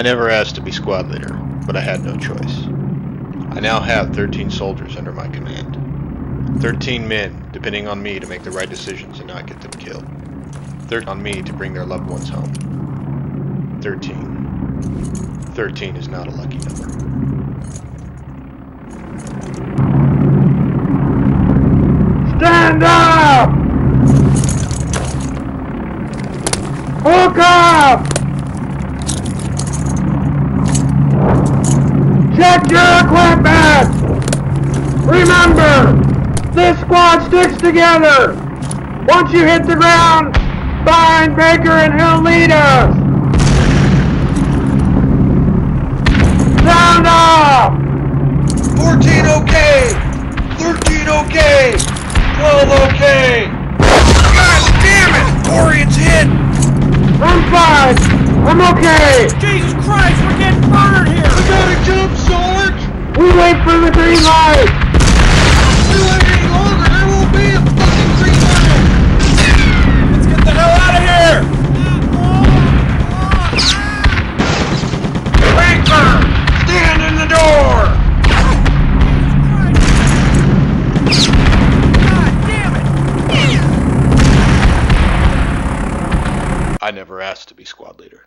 I never asked to be squad leader, but I had no choice. I now have 13 soldiers under my command. 13 men depending on me to make the right decisions and not get them killed. 13 on me to bring their loved ones home. 13. 13 is not a lucky number. Stand up! Hook up! Check your equipment! Remember, this squad sticks together! Once you hit the ground, find Baker and he'll lead us! Stand up! 14 okay! 13 okay! 12 okay! God damn it! Orion's hit! I'm fine! I'm okay! Jesus Christ, we're getting murdered here! We gotta jump, Sarge! We wait for the green light! If we wait any longer, there won't be a fucking green light! Let's get the hell out of here! Baker! Stand in the door! I never asked to be squad leader.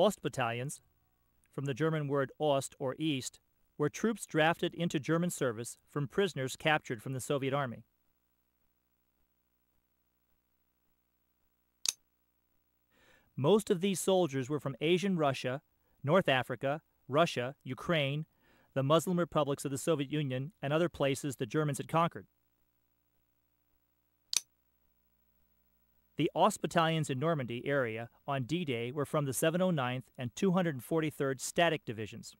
Ost battalions, from the German word Ost or East, were troops drafted into German service from prisoners captured from the Soviet Army. Most of these soldiers were from Asian Russia, North Africa, Russia, Ukraine, the Muslim republics of the Soviet Union, and other places the Germans had conquered. The Ost battalions in Normandy area on D-Day were from the 709th and 243rd Static Divisions.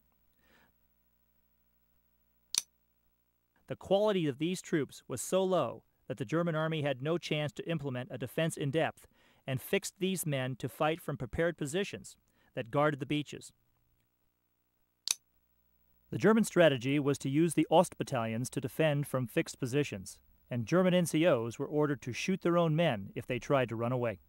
The quality of these troops was so low that the German Army had no chance to implement a defense in depth and fixed these men to fight from prepared positions that guarded the beaches. The German strategy was to use the Ost battalions to defend from fixed positions, and German NCOs were ordered to shoot their own men if they tried to run away.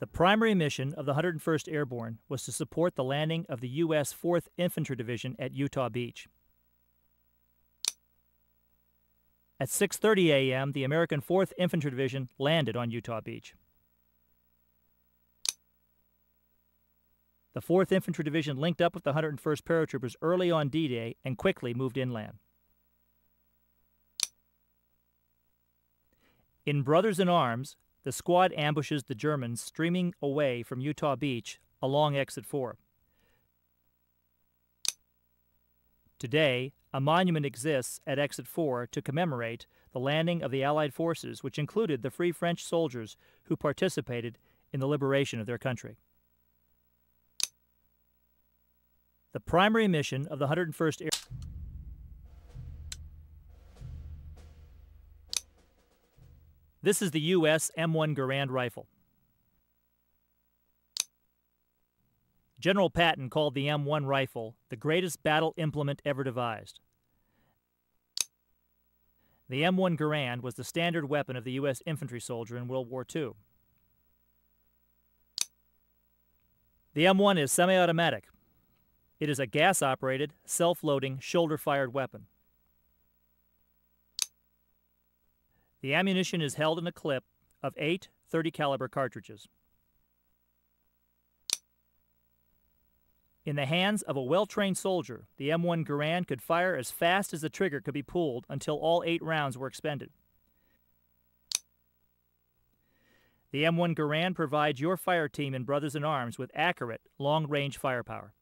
The primary mission of the 101st Airborne was to support the landing of the U.S. 4th Infantry Division at Utah Beach. At 6:30 a.m., the American 4th Infantry Division landed on Utah Beach. The 4th Infantry Division linked up with the 101st Paratroopers early on D-Day and quickly moved inland. In Brothers in Arms, the squad ambushes the Germans streaming away from Utah Beach along Exit 4. Today, a monument exists at Exit 4 to commemorate the landing of the Allied forces, which included the Free French soldiers who participated in the liberation of their country. The primary mission of the 101st Airborne Division. This is the U.S. M1 Garand rifle. General Patton called the M1 rifle the greatest battle implement ever devised. The M1 Garand was the standard weapon of the U.S. infantry soldier in World War II. The M1 is semi-automatic. It is a gas-operated, self-loading, shoulder-fired weapon. The ammunition is held in a clip of 8 .30 caliber cartridges. In the hands of a well-trained soldier, the M1 Garand could fire as fast as the trigger could be pulled until all 8 rounds were expended. The M1 Garand provides your fire team in Brothers in Arms with accurate, long-range firepower.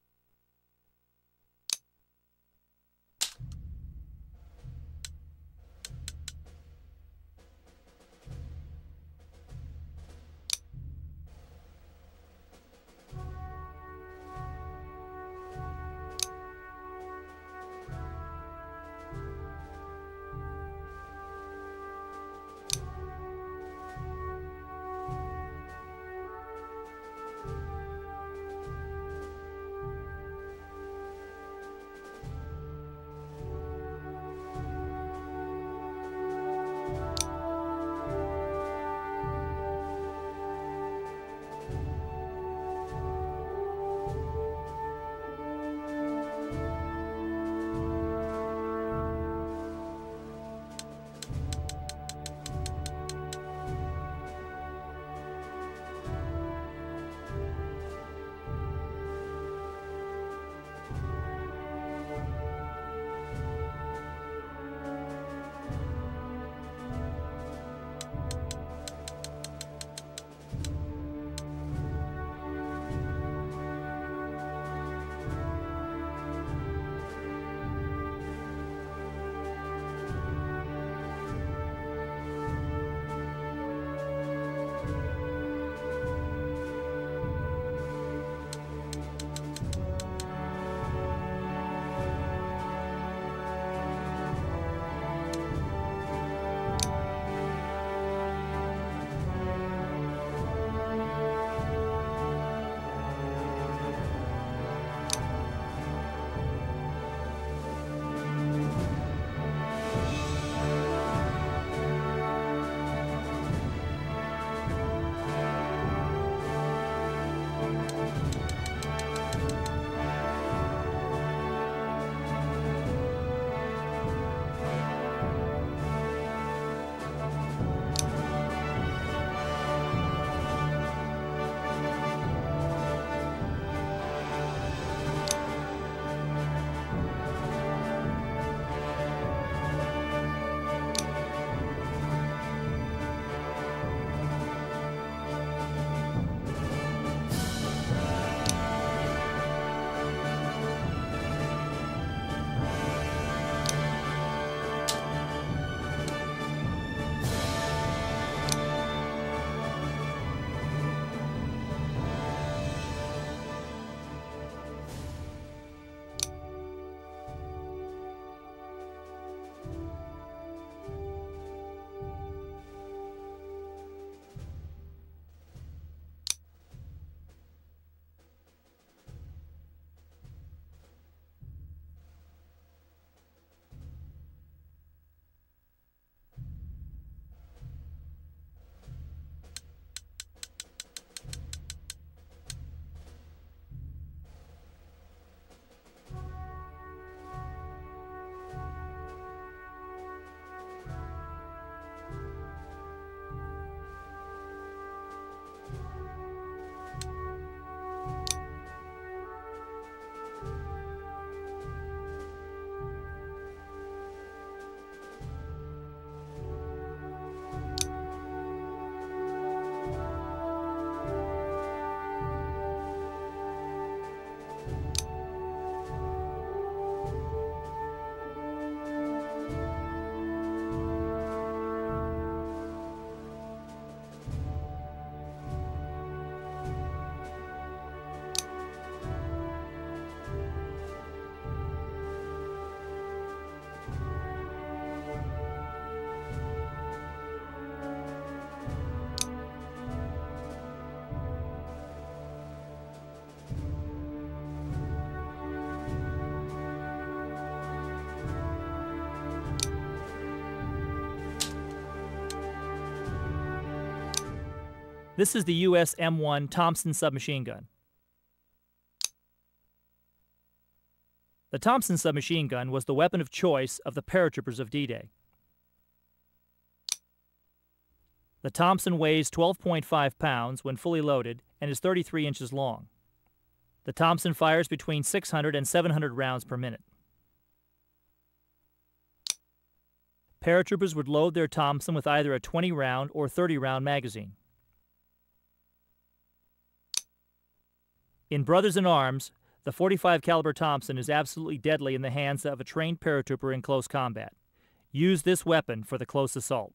This is the U.S. M1 Thompson submachine gun. The Thompson submachine gun was the weapon of choice of the paratroopers of D-Day. The Thompson weighs 12.5 pounds when fully loaded and is 33 inches long. The Thompson fires between 600 and 700 rounds per minute. Paratroopers would load their Thompson with either a 20-round or 30-round magazine. In Brothers in Arms, the .45 caliber Thompson is absolutely deadly in the hands of a trained paratrooper in close combat. Use this weapon for the close assault.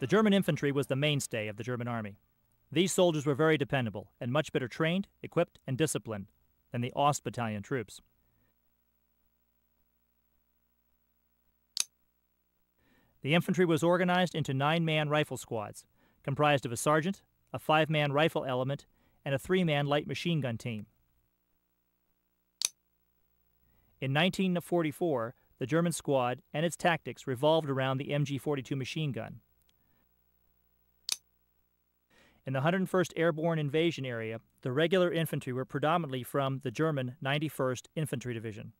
The German infantry was the mainstay of the German army. These soldiers were very dependable and much better trained, equipped, and disciplined than the Ost battalion troops. The infantry was organized into 9-man rifle squads, comprised of a sergeant, a 5-man rifle element, and a 3-man light machine gun team. In 1944, the German squad and its tactics revolved around the MG42 machine gun. In the 101st Airborne Invasion area, the regular infantry were predominantly from the German 91st Infantry Division.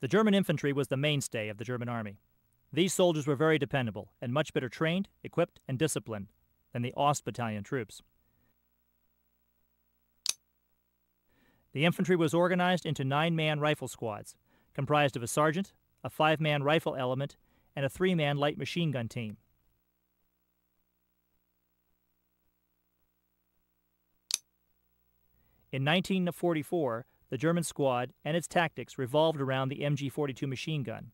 The German infantry was the mainstay of the German army. These soldiers were very dependable and much better trained, equipped, and disciplined than the Ost battalion troops. The infantry was organized into 9-man rifle squads, comprised of a sergeant, a 5-man rifle element, and a 3-man light machine gun team. In 1944, the German squad and its tactics revolved around the MG42 machine gun.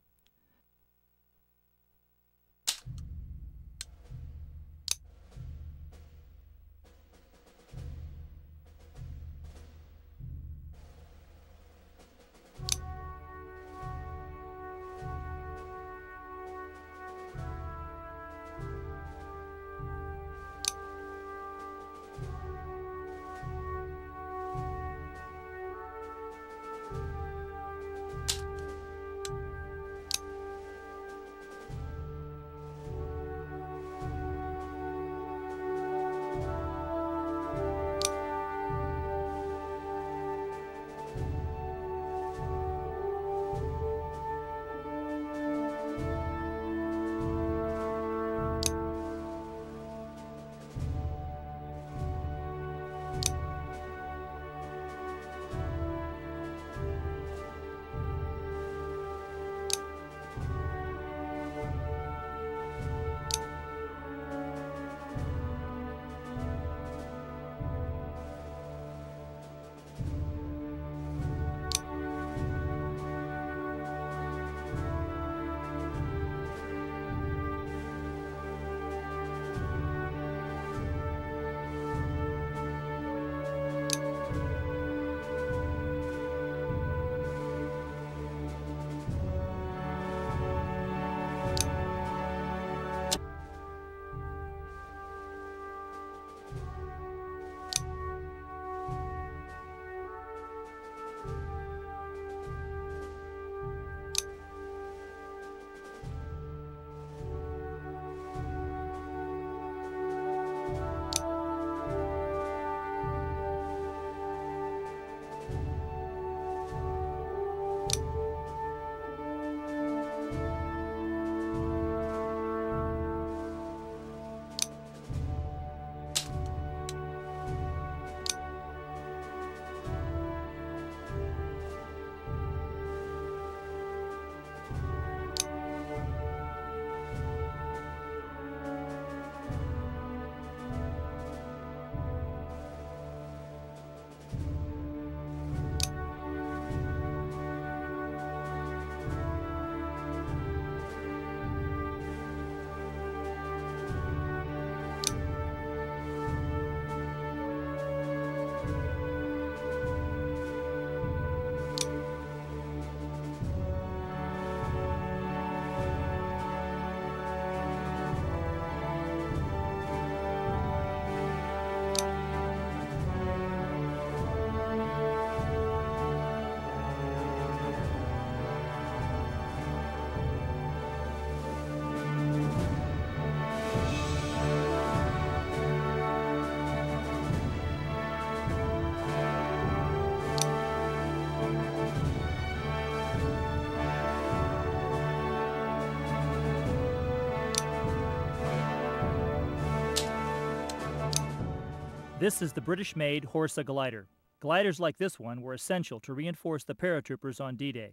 This is the British-made Horsa glider. Gliders like this one were essential to reinforce the paratroopers on D-Day.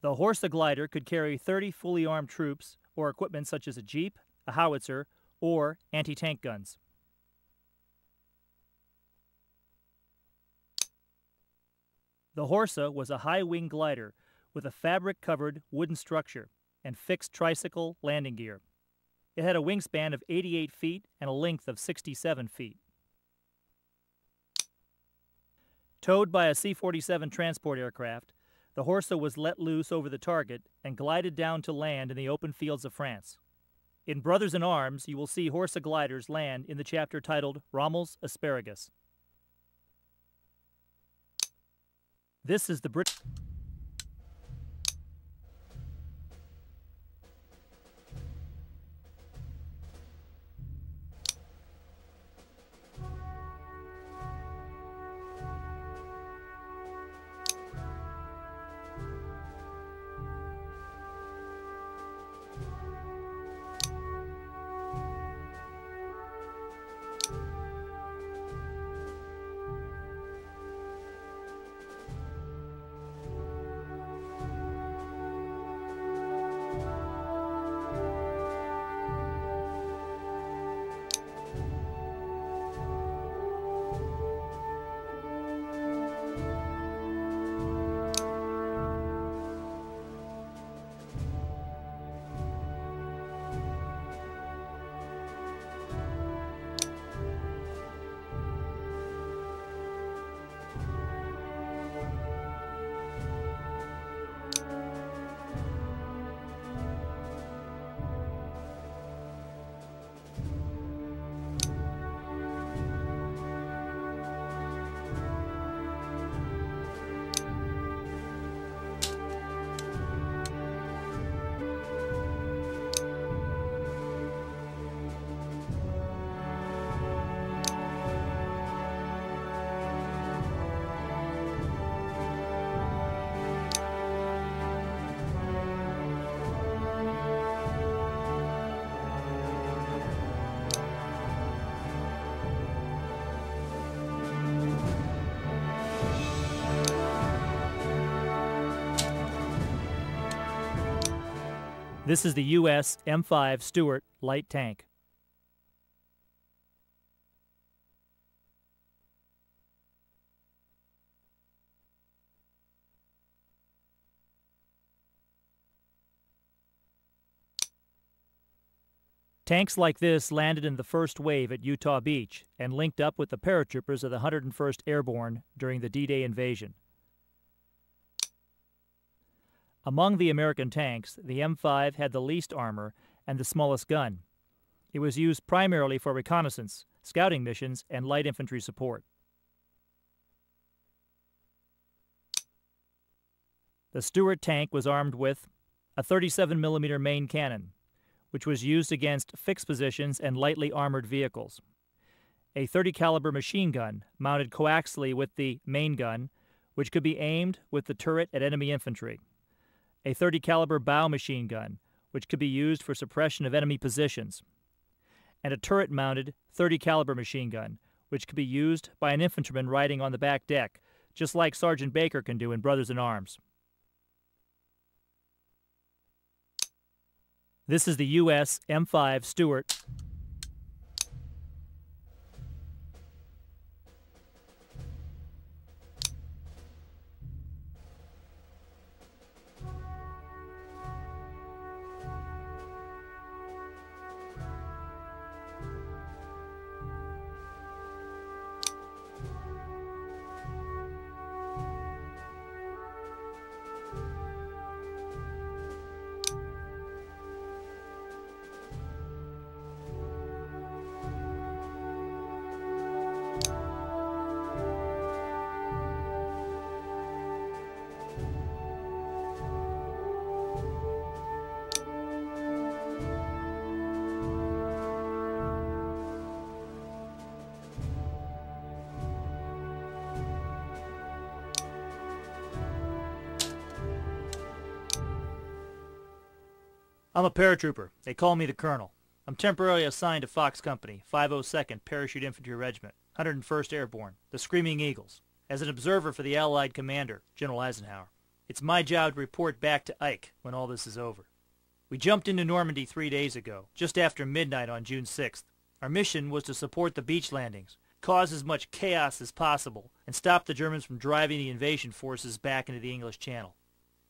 The Horsa glider could carry 30 fully armed troops or equipment such as a jeep, a howitzer, or anti-tank guns. The Horsa was a high-wing glider with a fabric-covered wooden structure and fixed tricycle landing gear. It had a wingspan of 88 feet and a length of 67 feet. Towed by a C-47 transport aircraft, the Horsa was let loose over the target and glided down to land in the open fields of France. In Brothers in Arms, you will see Horsa gliders land in the chapter titled Rommel's Asparagus. This is the British... This is the U.S. M5 Stuart light tank. Tanks like this landed in the first wave at Utah Beach and linked up with the paratroopers of the 101st Airborne during the D-Day invasion. Among the American tanks, the M5 had the least armor and the smallest gun. It was used primarily for reconnaissance, scouting missions, and light infantry support. The Stuart tank was armed with a 37mm main cannon, which was used against fixed positions and lightly armored vehicles, a 30 caliber machine gun mounted coaxially with the main gun, which could be aimed with the turret at enemy infantry, a 30 caliber bow machine gun, which could be used for suppression of enemy positions, and a turret-mounted 30 caliber machine gun, which could be used by an infantryman riding on the back deck, just like Sergeant Baker can do in Brothers in Arms. This is the U.S. M5 Stuart. I'm a paratrooper. They call me the Colonel. I'm temporarily assigned to Fox Company, 502nd Parachute Infantry Regiment, 101st Airborne, the Screaming Eagles, as an observer for the Allied commander, General Eisenhower. It's my job to report back to Ike when all this is over. We jumped into Normandy 3 days ago, just after midnight on June 6th. Our mission was to support the beach landings, cause as much chaos as possible, and stop the Germans from driving the invasion forces back into the English Channel.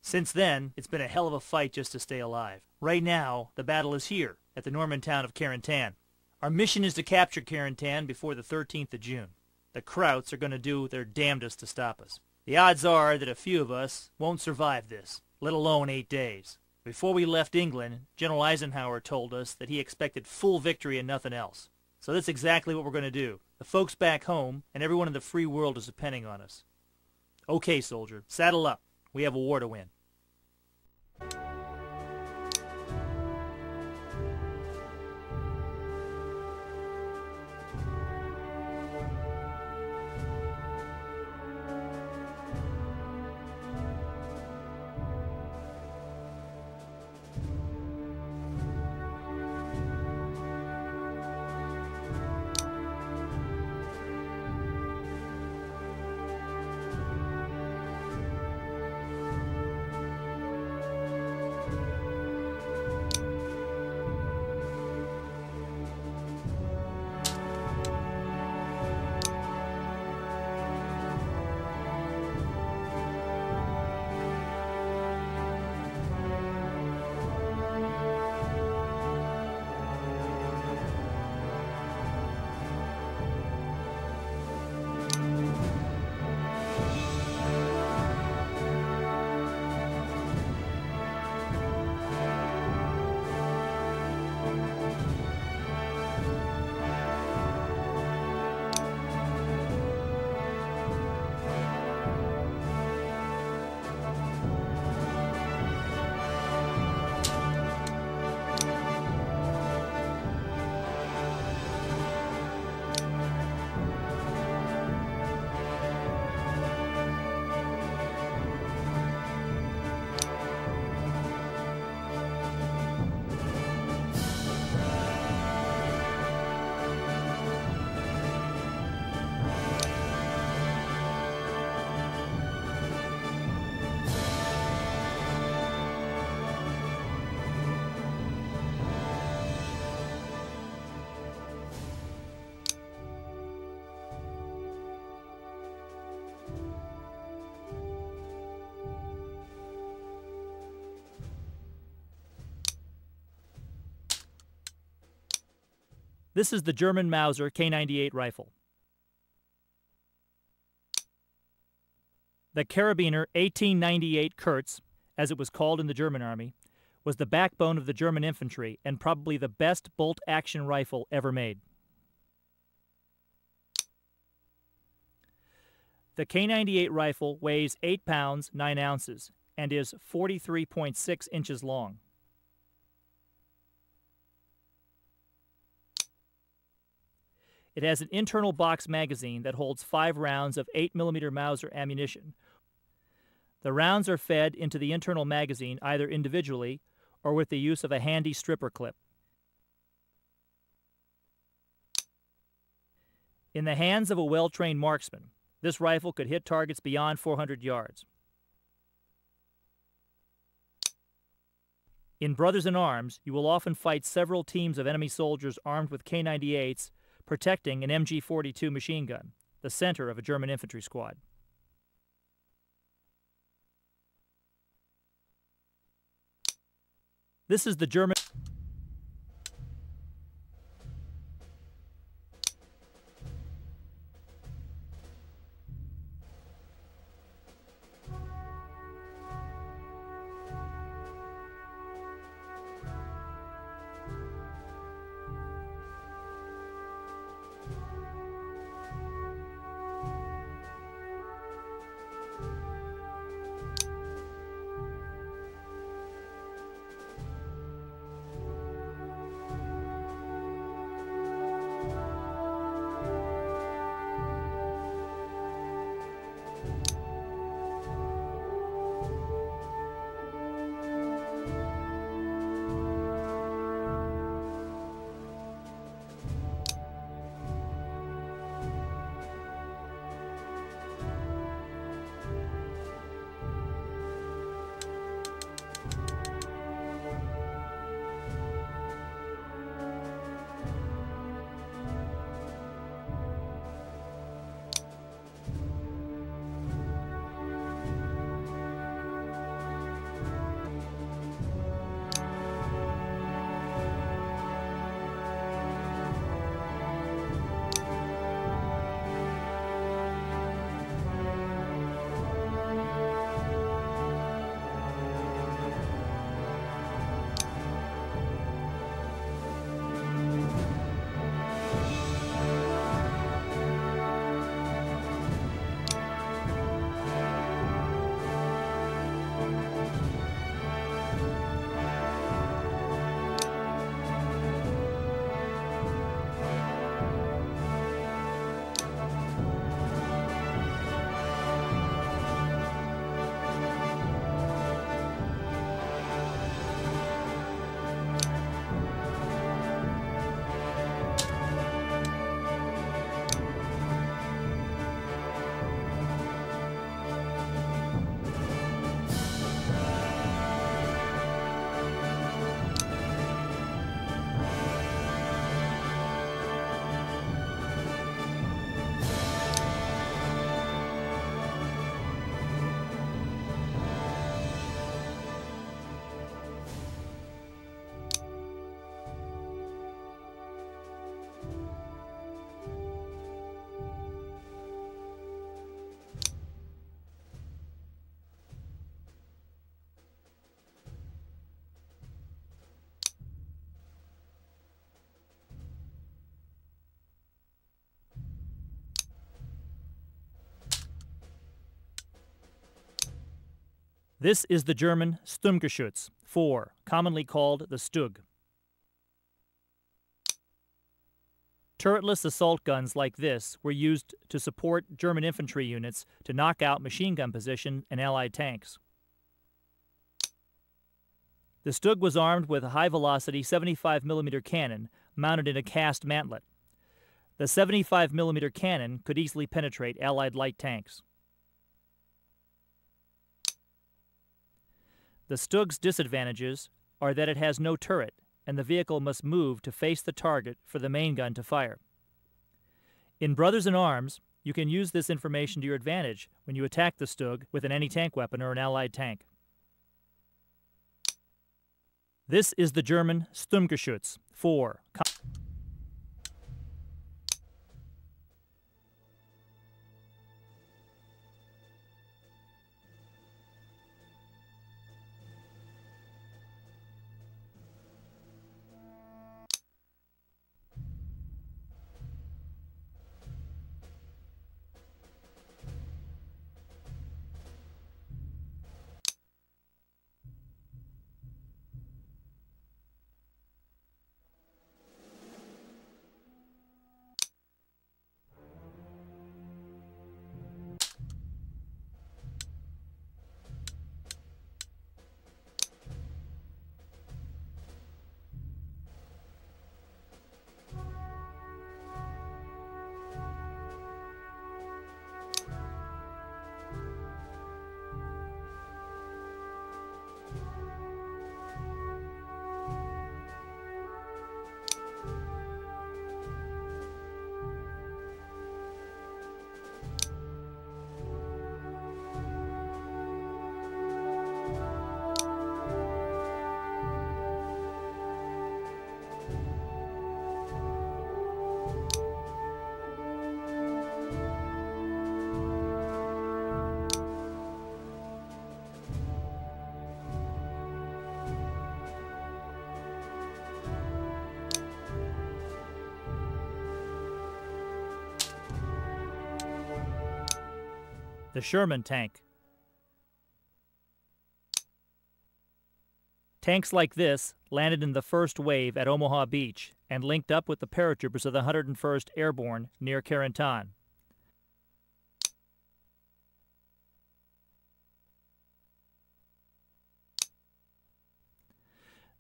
Since then, it's been a hell of a fight just to stay alive. Right now, the battle is here, at the Norman town of Carentan. Our mission is to capture Carentan before the 13th of June. The Krauts are going to do their damnedest to stop us. The odds are that a few of us won't survive this, let alone 8 days. Before we left England, General Eisenhower told us that he expected full victory and nothing else. So that's exactly what we're going to do. The folks back home and everyone in the free world is depending on us. Okay, soldier, saddle up. We have a war to win. This is the German Mauser K-98 rifle. The carabiner 1898 Kurz, as it was called in the German army, was the backbone of the German infantry and probably the best bolt-action rifle ever made. The K-98 rifle weighs 8 pounds 9 ounces and is 43.6 inches long. It has an internal box magazine that holds 5 rounds of 8mm Mauser ammunition. The rounds are fed into the internal magazine either individually or with the use of a handy stripper clip. In the hands of a well-trained marksman, this rifle could hit targets beyond 400 yards. In Brothers in Arms, you will often fight several teams of enemy soldiers armed with K-98s protecting an MG42 machine gun, the center of a German infantry squad. This is the German... This is the German Sturmgeschütz IV, commonly called the Stug. Turretless assault guns like this were used to support German infantry units to knock out machine gun position and Allied tanks. The Stug was armed with a high-velocity 75mm cannon mounted in a cast mantlet. The 75mm cannon could easily penetrate Allied light tanks. The Stug's disadvantages are that it has no turret, and the vehicle must move to face the target for the main gun to fire. In Brothers in Arms, you can use this information to your advantage when you attack the Stug with an anti-tank weapon or an Allied tank. This is the German Sturmgeschütz IV. The Sherman tank. Tanks like this landed in the first wave at Omaha Beach and linked up with the paratroopers of the 101st Airborne near Carentan.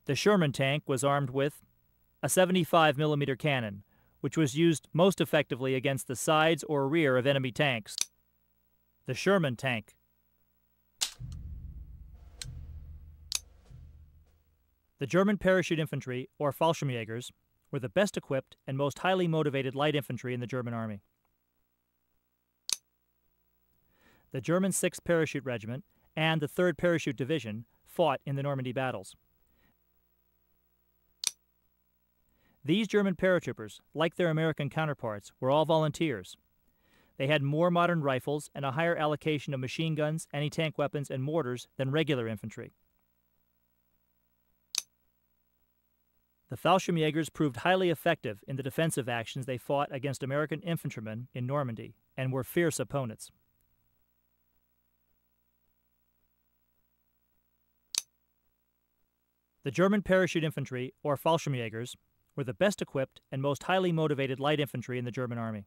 The Sherman tank was armed with a 75mm cannon, which was used most effectively against the sides or rear of enemy tanks. The Sherman tank. The German parachute infantry, or Fallschirmjägers, were the best equipped and most highly motivated light infantry in the German army. The German 6th Parachute Regiment and the 3rd Parachute Division fought in the Normandy battles. These German paratroopers, like their American counterparts, were all volunteers. They had more modern rifles and a higher allocation of machine guns, anti-tank weapons, and mortars than regular infantry. The Fallschirmjägers proved highly effective in the defensive actions they fought against American infantrymen in Normandy and were fierce opponents. The German parachute infantry, or Fallschirmjägers, were the best equipped and most highly motivated light infantry in the German army.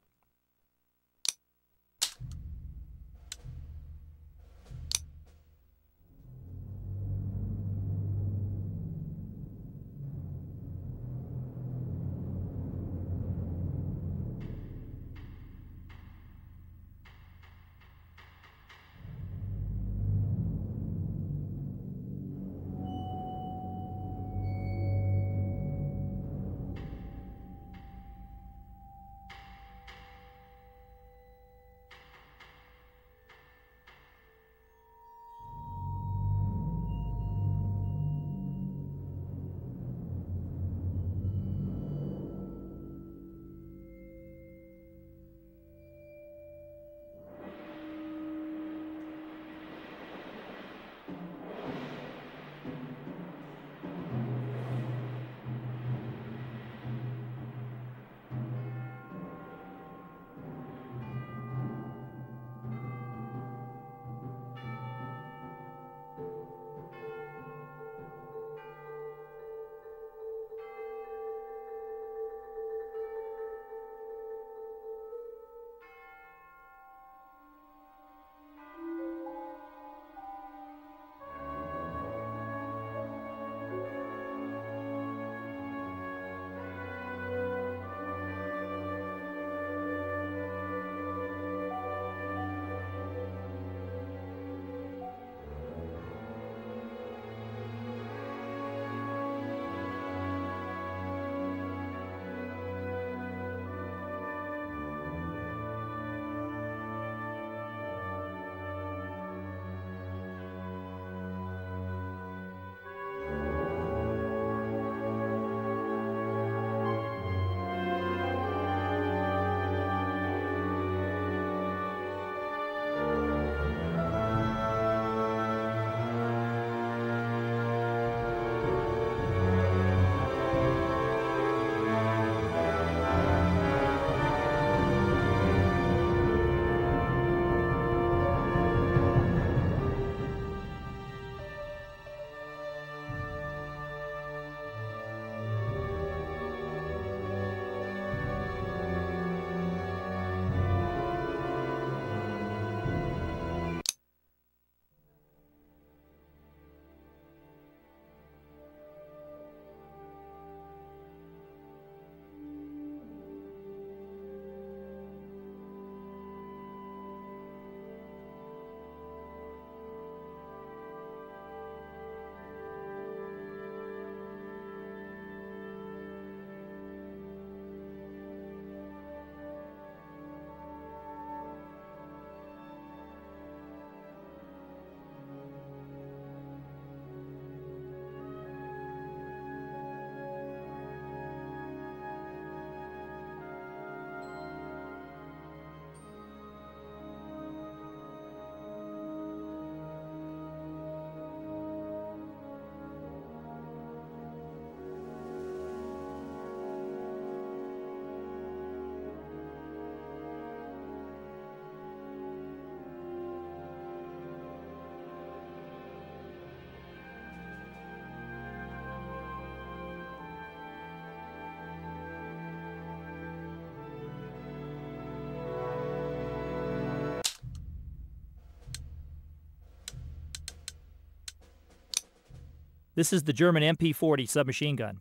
This is the German MP40 submachine gun.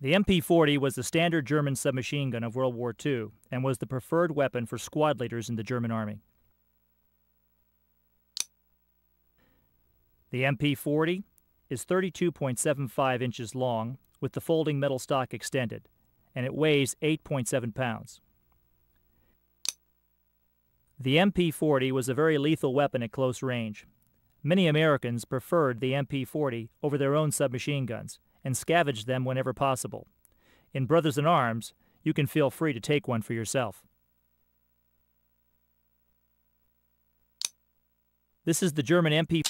The MP40 was the standard German submachine gun of World War II and was the preferred weapon for squad leaders in the German Army. The MP40 is 32.75 inches long with the folding metal stock extended, and it weighs 8.7 pounds. The MP40 was a very lethal weapon at close range. Many Americans preferred the MP40 over their own submachine guns and scavenged them whenever possible. In Brothers in Arms, you can feel free to take one for yourself. This is the German MP.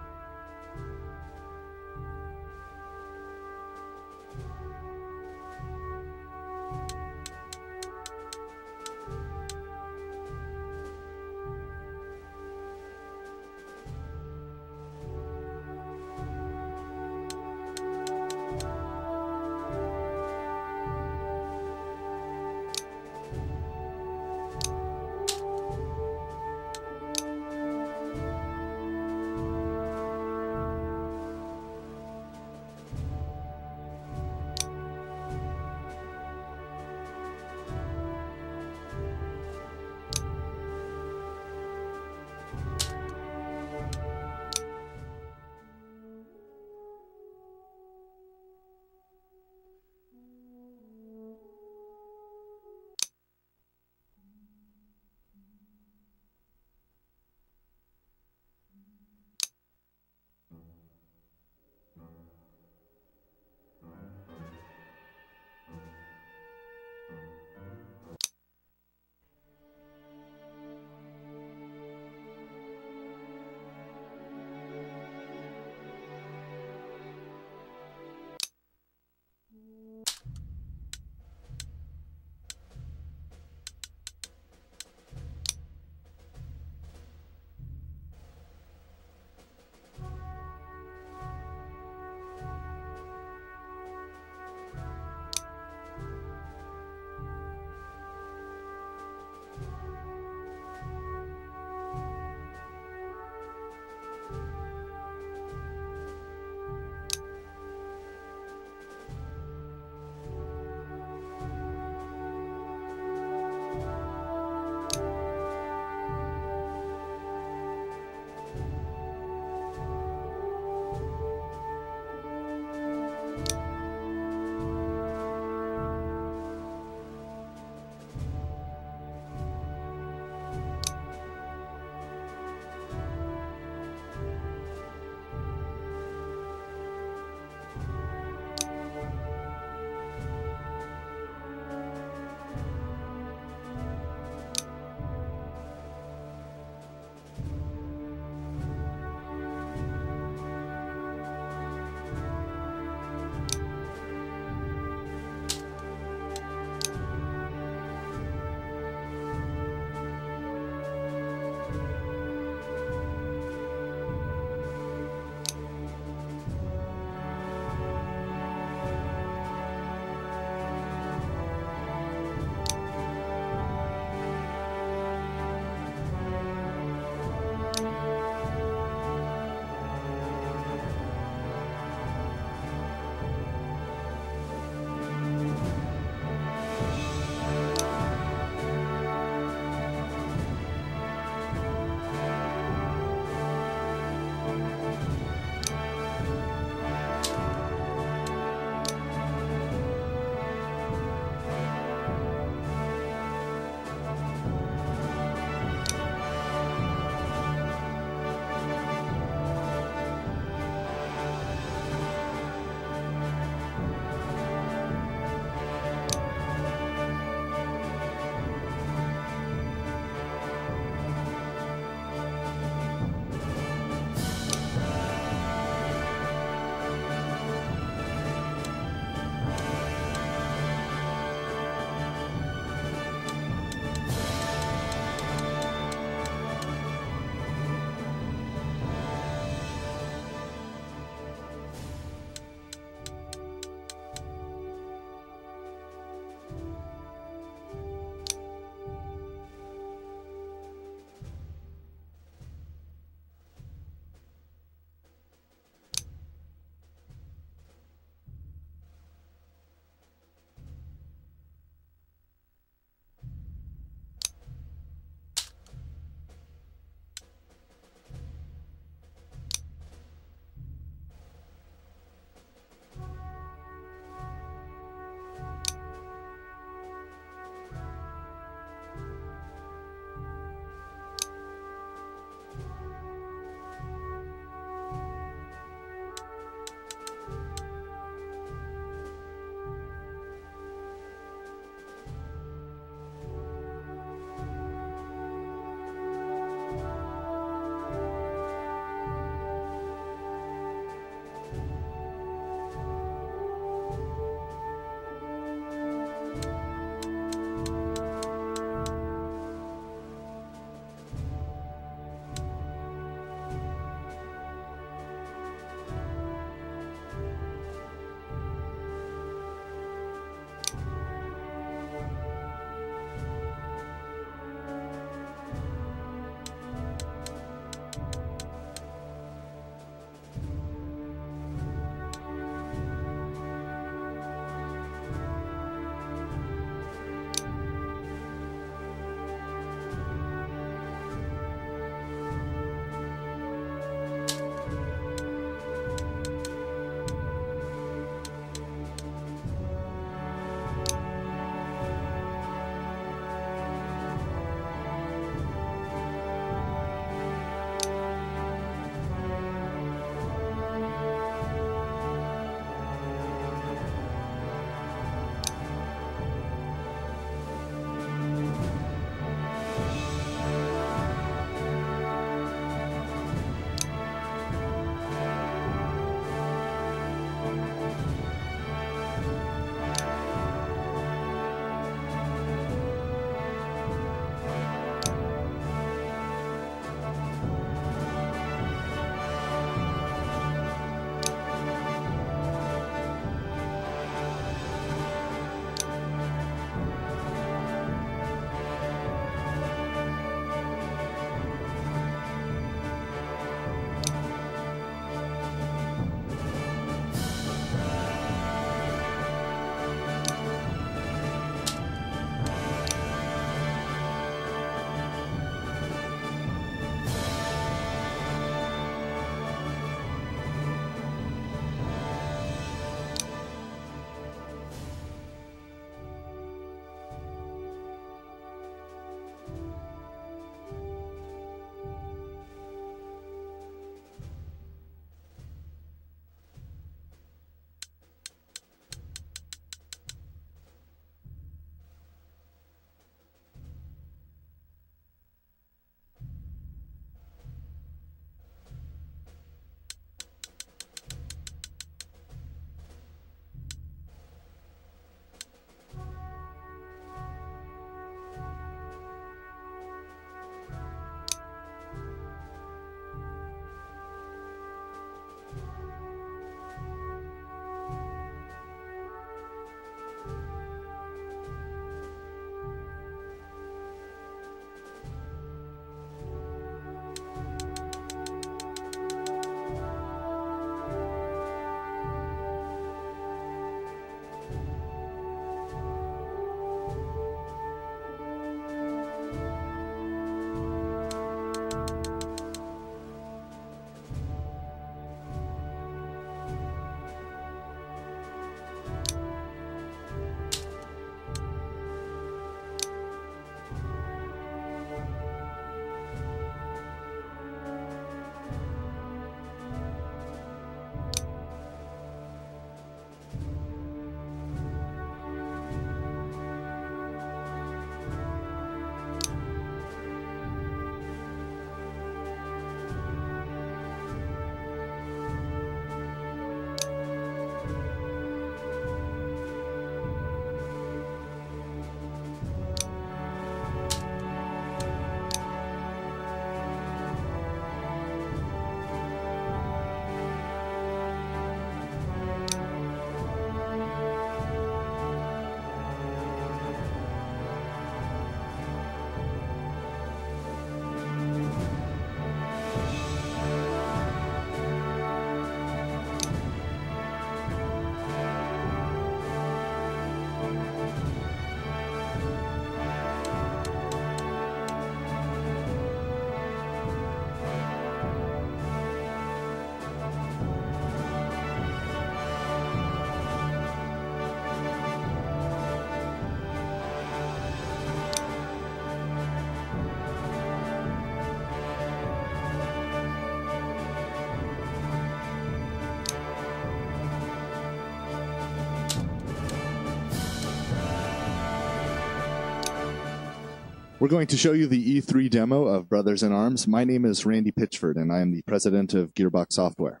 We're going to show you the E3 demo of Brothers in Arms. My name is Randy Pitchford, and I am the president of Gearbox Software.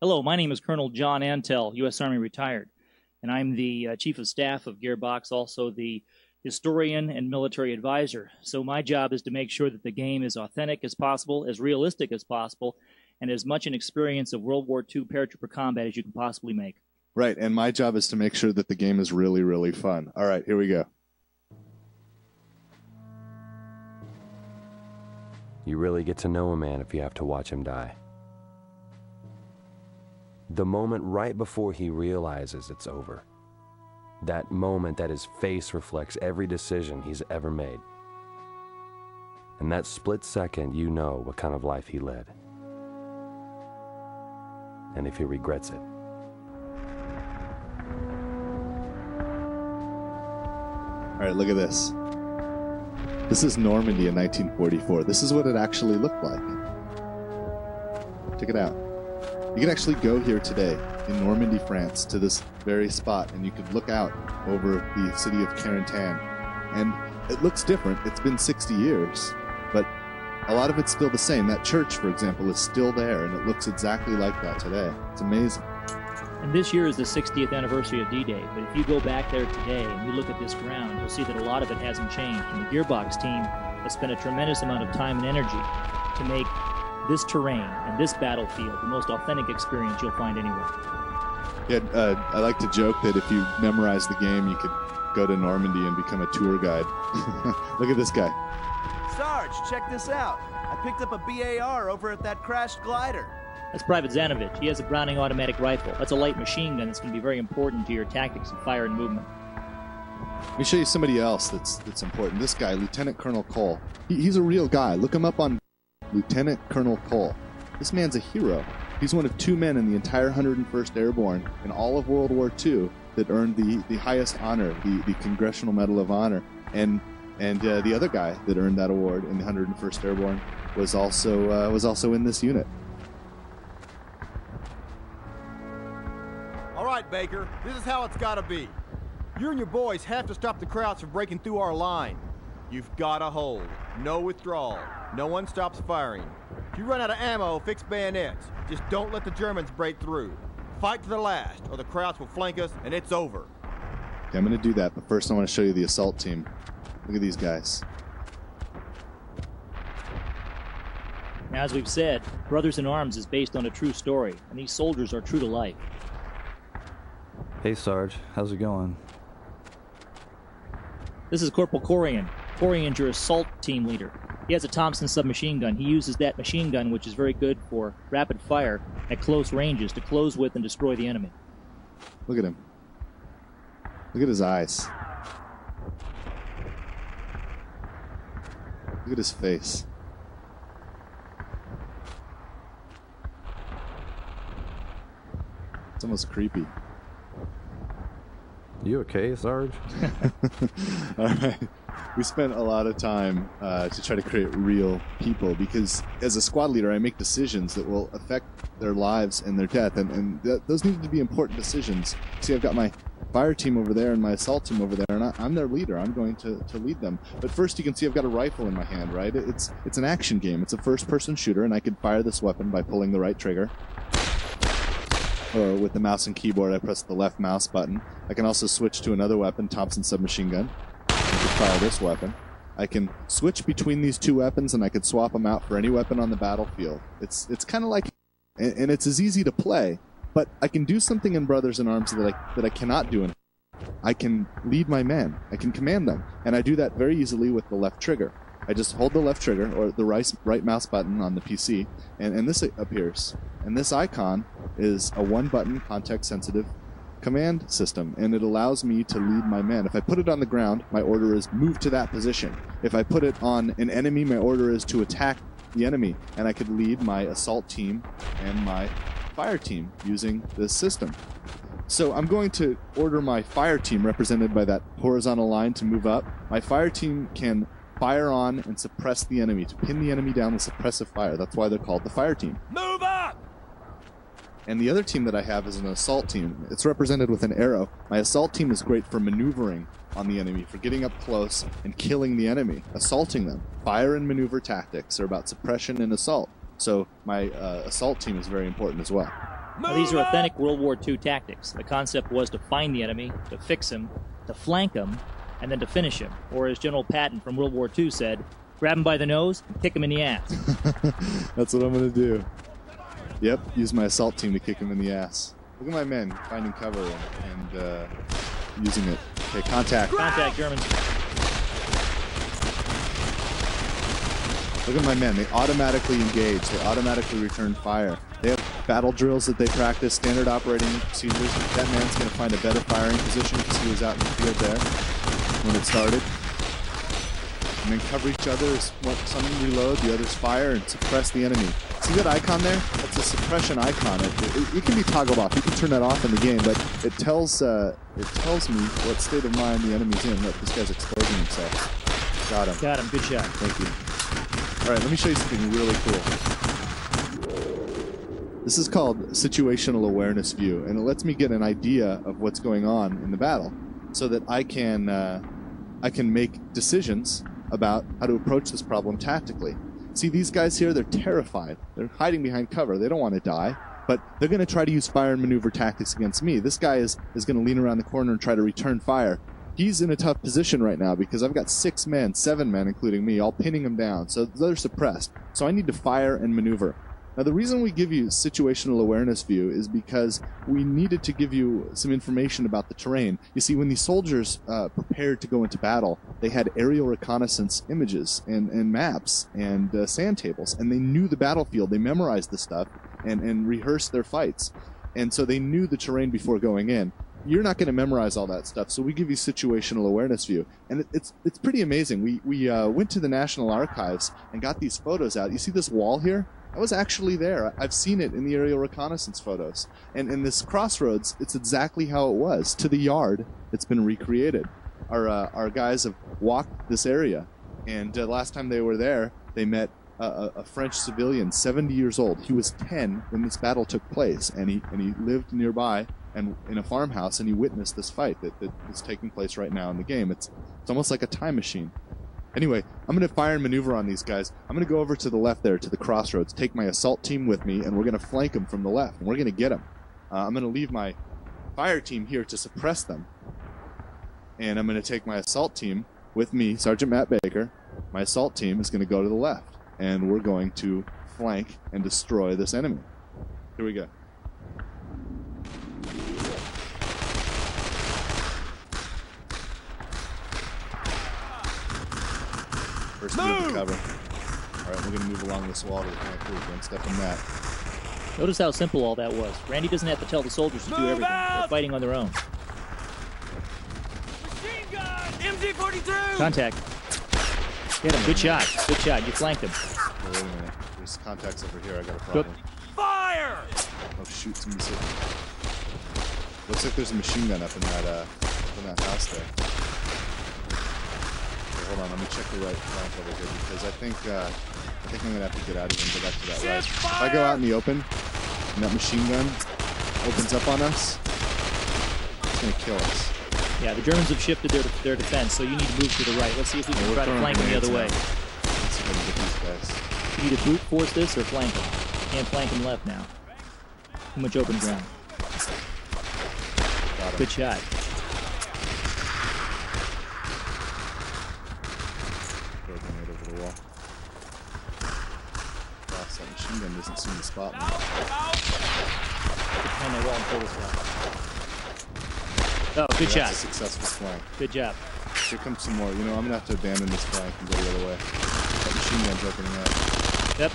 Hello, my name is Colonel John Antell, U.S. Army retired, and I'm the chief of staff of Gearbox, also the historian and military advisor. So my job is to make sure that the game is authentic as possible, as realistic as possible, and as much an experience of World War II paratrooper combat as you can possibly make. Right, and my job is to make sure that the game is really, really fun. All right, here we go. You really get to know a man if you have to watch him die. The moment right before he realizes it's over. That moment that his face reflects every decision he's ever made. In that split second, you know what kind of life he led. And if he regrets it. All right, look at this. This is Normandy in 1944. This is what it actually looked like. Check it out. You can actually go here today in Normandy, France, to this very spot, and you could look out over the city of Carentan. And it looks different. It's been 60 years, but a lot of it's still the same. That church, for example, is still there, and it looks exactly like that today. It's amazing. And this year is the 60th anniversary of D-Day, but if you go back there today and you look at this ground, you'll see that a lot of it hasn't changed. And the Gearbox team has spent a tremendous amount of time and energy to make this terrain and this battlefield the most authentic experience you'll find anywhere. Yeah, I like to joke that if you memorize the game, you could go to Normandy and become a tour guide. Look at this guy. Sarge, check this out. I picked up a BAR over at that crashed glider. That's Private Zanovich. He has a Browning Automatic Rifle. That's a light machine gun that's going to be very important to your tactics of fire and movement. Let me show you somebody else that's important. This guy, Lieutenant Colonel Cole. He's a real guy. Look him up on Lieutenant Colonel Cole. This man's a hero. He's one of two men in the entire 101st Airborne in all of World War II that earned the highest honor, the Congressional Medal of Honor. And the other guy that earned that award in the 101st Airborne was also in this unit. All right, Baker, this is how it's got to be. You and your boys have to stop the crowds from breaking through our line. You've got to hold. No withdrawal. No one stops firing. If you run out of ammo, fix bayonets. Just don't let the Germans break through. Fight to the last, or the crowds will flank us, and it's over. Okay, I'm going to do that, but first I want to show you the assault team. Look at these guys. Now, as we've said, Brothers in Arms is based on a true story, and these soldiers are true to life. Hey, Sarge. How's it going? This is Corporal Corrion. Corrion's your assault team leader. He has a Thompson submachine gun. He uses that machine gun, which is very good for rapid fire at close ranges to close with and destroy the enemy. Look at him. Look at his eyes. Look at his face. It's almost creepy. You okay, Sarge? All right. We spent a lot of time to try to create real people because as a squad leader, I make decisions that will affect their lives and their death. And those need to be important decisions. See, I've got my fire team over there and my assault team over there, and I'm their leader. I'm going to lead them. But first, you can see I've got a rifle in my hand, right? It's an action game. It's a first-person shooter, and I can fire this weapon by pulling the right trigger. Or with the mouse and keyboard, I press the left mouse button. I can also switch to another weapon, Thompson submachine gun. I can fire this weapon. I can switch between these two weapons, and I can swap them out for any weapon on the battlefield. It's kind of like, and it's as easy to play, but I can do something in Brothers in Arms that I cannot do in. I can lead my men. I can command them, and I do that very easily with the left trigger. I just hold the left trigger or the right mouse button on the PC, and this appears. And this icon is a one-button, context-sensitive command system, and it allows me to lead my men. If I put it on the ground, my order is move to that position. If I put it on an enemy, my order is to attack the enemy, and I could lead my assault team and my fire team using this system. So I'm going to order my fire team, represented by that horizontal line, to move up. My fire team can fire on and suppress the enemy, to pin the enemy down with suppressive fire. That's why they're called the fire team. Move up! And the other team that I have is an assault team. It's represented with an arrow. My assault team is great for maneuvering on the enemy, for getting up close and killing the enemy, assaulting them. Fire and maneuver tactics are about suppression and assault. So my assault team is very important as well. Now, these are authentic World War II tactics. The concept was to find the enemy, to fix him, to flank him, and then to finish him. Or as General Patton from World War II said, grab him by the nose and kick him in the ass. That's what I'm going to do. Yep, use my assault team to kick him in the ass. Look at my men finding cover and using it. Okay, contact. Contact, Germans. Look at my men. They automatically engage. They automatically return fire. They have battle drills that they practice, standard operating procedures. That man's going to find a better firing position because he was out in the field there when it started. And then cover each other as some reload, the others fire, and suppress the enemy. See that icon there? That's a suppression icon. It can be toggled off. You can turn that off in the game, but it tells me what state of mind the enemy's in. Look, this guy's exposing himself. Got him. Got him. Good shot. Thank you. All right, let me show you something really cool. This is called situational awareness view, and it lets me get an idea of what's going on in the battle, so that I can make decisions about how to approach this problem tactically. See, these guys here, they're terrified. They're hiding behind cover. They don't want to die, but they're going to try to use fire and maneuver tactics against me. This guy is going to lean around the corner and try to return fire. He's in a tough position right now because I've got 7 men, including me, all pinning him down. So they're suppressed. So I need to fire and maneuver. Now, the reason we give you situational awareness view is because we needed to give you some information about the terrain. You see, when these soldiers prepared to go into battle, they had aerial reconnaissance images and maps and sand tables, and they knew the battlefield. They memorized the stuff and rehearsed their fights, and so they knew the terrain before going in. You're not going to memorize all that stuff, so we give you situational awareness view, and it's pretty amazing. We went to the National Archives and got these photos out. You see this wall here? I was actually there. I've seen it in the aerial reconnaissance photos. And in this crossroads, it's exactly how it was. To the yard, it's been recreated. Our guys have walked this area. And last time they were there, they met a French civilian, 70 years old. He was 10 when this battle took place. And he lived nearby and in a farmhouse, and he witnessed this fight that is taking place right now in the game. It's almost like a time machine. Anyway, I'm going to fire and maneuver on these guys. I'm going to go over to the left there, to the crossroads, take my assault team with me, and we're going to flank them from the left, and we're going to get them. I'm going to leave my fire team here to suppress them, and I'm going to take my assault team with me, Sergeant Matt Baker. My assault team is going to go to the left, and we're going to flank and destroy this enemy. Here we go. First move to cover. All right, we're going to move along this wall to the front group. One step in that. Notice how simple all that was. Randy doesn't have to tell the soldiers to do everything. Out. They're fighting on their own. Machine gun! MG-42! Contact. Hit him. Good shot. Good shot. You flanked him. Oh, wait a minute. There's contacts over here. I got a problem. Fire! Oh, shoot. Somebody's hitting me. Looks like there's a machine gun up in that house there. Hold on, let me check the right flank over here because I think I'm gonna have to get out of here and go back to that right. If I go out in the open and that machine gun opens up on us, it's gonna kill us. Yeah, the Germans have shifted their defense, so you need to move to the right. Let's see if we can try to flank them the other way. Let's see if we can get these guys. You need to brute force this or flank them. Can't flank them left now. Too much open ground. Good shot. Doesn't seem to spot me. Oh, good shot. That's a successful flank. Good job. Here comes some more. You know, I'm going to have to abandon this flank and go the other way. That machine gun's opening up. Yep.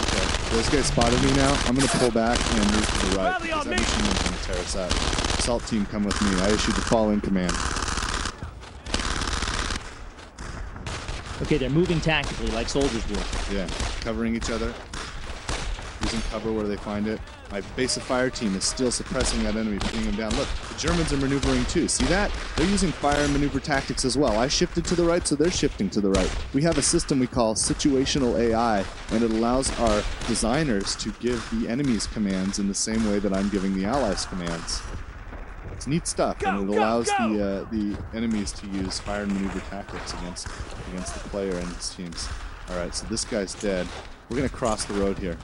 Okay. Those guys spotted me now. I'm going to pull back and move to the right. Because that machine gun's going to tear us out. Assault team, come with me. I issued the fall in command. Okay, they're moving tactically like soldiers would. Yeah, covering each other. in cover where they find it. My base of fire team is still suppressing that enemy, putting them down. Look, the Germans are maneuvering too. See that? They're using fire and maneuver tactics as well. I shifted to the right, so they're shifting to the right. We have a system we call situational AI, and it allows our designers to give the enemies commands in the same way that I'm giving the allies commands. It's neat stuff, and it allows the enemies to use fire and maneuver tactics against the player and his teams. All right, so this guy's dead. We're going to cross the road here.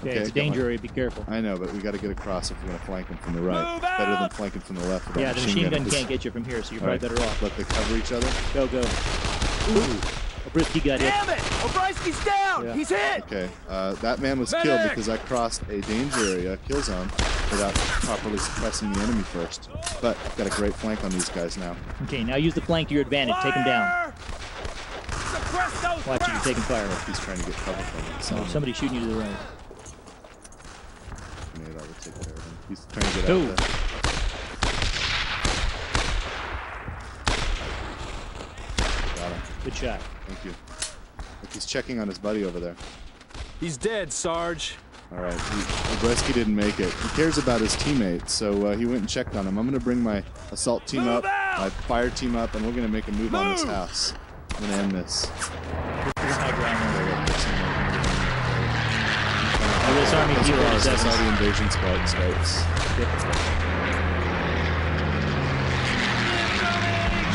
Okay, it's a danger area. Be careful. I know, but we got to get across if we're going to flank him from the right. Better than flanking from the left. Yeah, the machine gun can't get you from here, so you're probably better off. Let they cover each other. Go, go. Ooh. O'Brisky got hit. Damn it! O'Briski's down! Yeah. He's hit! Okay, that man was killed because I crossed a danger area, kill zone, without properly suppressing the enemy first. But I've got a great flank on these guys now. Okay, now use the flank to your advantage. Fire! Take him down. Watch him taking fire. He's trying to get cover from it. Oh, somebody's shooting you to the right. Grenade, I will take care of him. He's trying to get out of that. Got him. Good shot. Thank you. Look, he's checking on his buddy over there. He's dead, Sarge. All right. Obreski didn't make it. He cares about his teammate, so he went and checked on him. I'm going to bring my assault team up, my fire team up, and we're going to make a move on this house. I'm going to end this. This army heroes. That's how the invasion squad starts.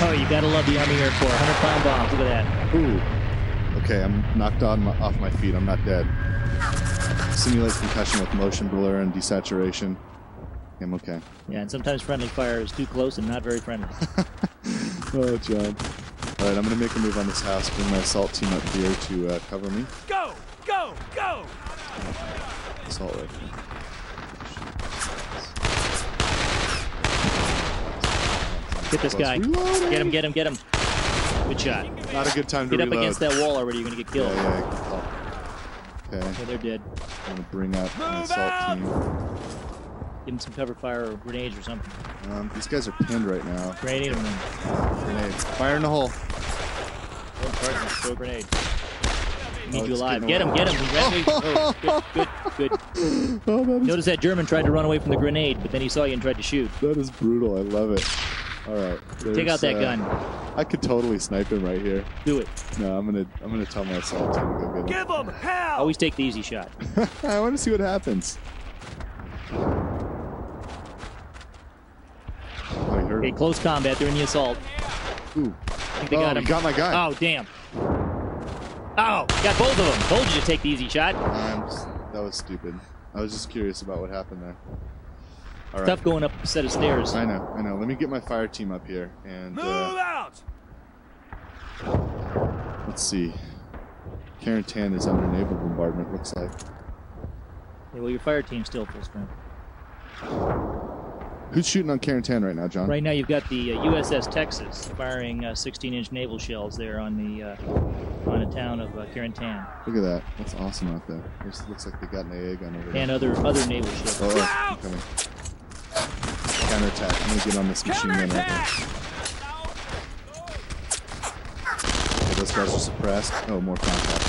Oh, you got to love the Army Air Corps. 100-pound bomb. Look at that. Ooh. Okay, I'm knocked off my feet. I'm not dead. Simulates concussion with motion blur and desaturation. I'm okay. Yeah, and sometimes friendly fire is too close and not very friendly. Oh, John. All right, I'm going to make a move on this house, bring my assault team up here to cover me. Go! Go! Go! Assault rifle. Get this guy. Reloading. Get him, get him, get him. Good shot. Not a good time to reload. Get up against that wall already, you're going to get killed. Yeah. Okay, they're dead. I'm going to bring out an assault team. Give him some cover fire or grenades or something. These guys are pinned right now. Grenade them. Grenades. Fire in the hole. Throw a grenade. I need you alive. Get him, get him. He's good. Oh, notice that German tried to run away from the grenade, but then he saw you and tried to shoot. That is brutal. I love it. All right. Take out that gun. I could totally snipe him right here. Do it. No, I'm gonna tell my assault team to go get him. Give him hell! Always take the easy shot. I want to see what happens. Okay, close combat. They're in the assault. Ooh. I think they got him. Got my guy. Oh, damn. Oh, got both of them. Told you to take the easy shot. That was stupid. I was just curious about what happened there. All right. Tough going up a set of stairs. I know, I know. Let me get my fire team up here and move out. Let's see. Carentan is under naval bombardment. Looks like. Yeah, well, your fire team's still full strength. Who's shooting on Carentan right now, John? Right now you've got the USS Texas firing 16-inch naval shells there on the a town of Carentan. Look at that. That's awesome out there. It looks like they got an AA gun over there. And other naval ships. Oh, I'm coming. Counterattack. I'm going to get on this machine gun right here. Okay, those guys are suppressed. Oh, more contacts.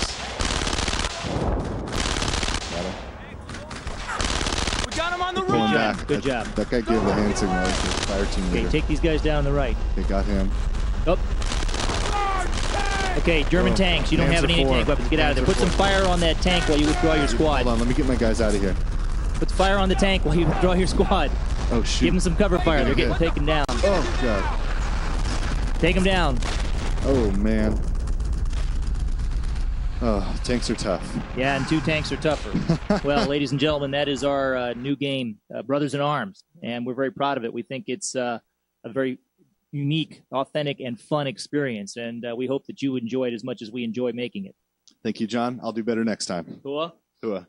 Got him. Pulling back. Good job. That guy gave the hand signal. Like the fire team leader. Okay, take these guys down the right. They got him. Oh. Okay, German tanks. You don't have any tank weapons. Get out of there. Put some fire on that tank while you withdraw your squad. Hold on, let me get my guys out of here. Put fire on the tank while you withdraw your squad. Oh shoot! Give them some cover fire. They're getting taken down. Oh god! Take them down. Oh man. Oh, tanks are tough. Yeah, and two tanks are tougher. Well, ladies and gentlemen, that is our new game, Brothers in Arms, and we're very proud of it. We think it's a very unique, authentic, and fun experience, and we hope that you enjoy it as much as we enjoy making it. Thank you, John. I'll do better next time. Tua? Tua.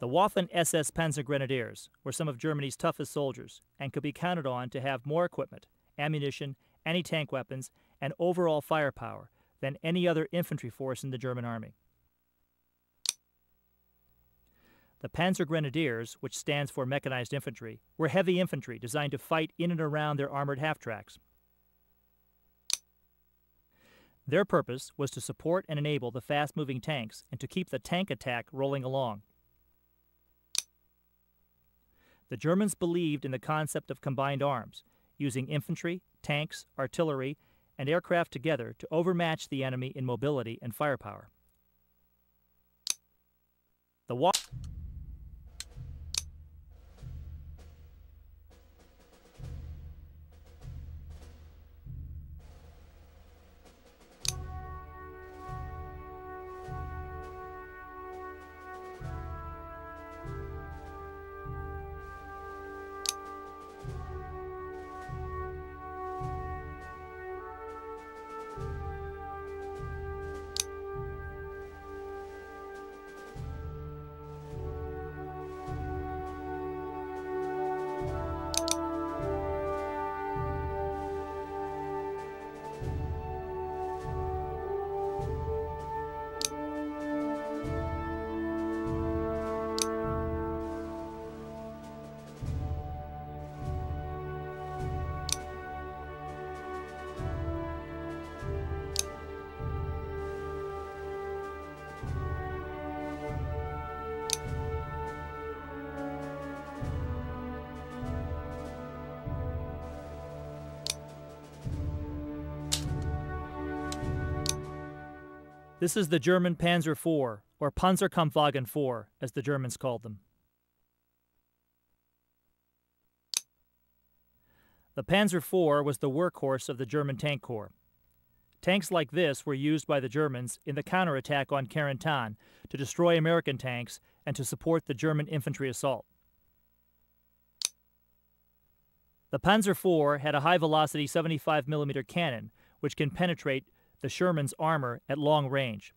The Waffen SS Panzergrenadiers were some of Germany's toughest soldiers and could be counted on to have more equipment, ammunition, anti-tank weapons, and overall firepower than any other infantry force in the German army. The Panzergrenadiers, which stands for mechanized infantry, were heavy infantry designed to fight in and around their armored half-tracks. Their purpose was to support and enable the fast-moving tanks and to keep the tank attack rolling along. The Germans believed in the concept of combined arms, using infantry, tanks, artillery, and aircraft together to overmatch the enemy in mobility and firepower. This is the German Panzer IV, or Panzerkampfwagen IV, as the Germans called them. The Panzer IV was the workhorse of the German tank corps. Tanks like this were used by the Germans in the counterattack on Carentan to destroy American tanks and to support the German infantry assault. The Panzer IV had a high-velocity 75mm cannon, which can penetrate the Sherman's armor at long range.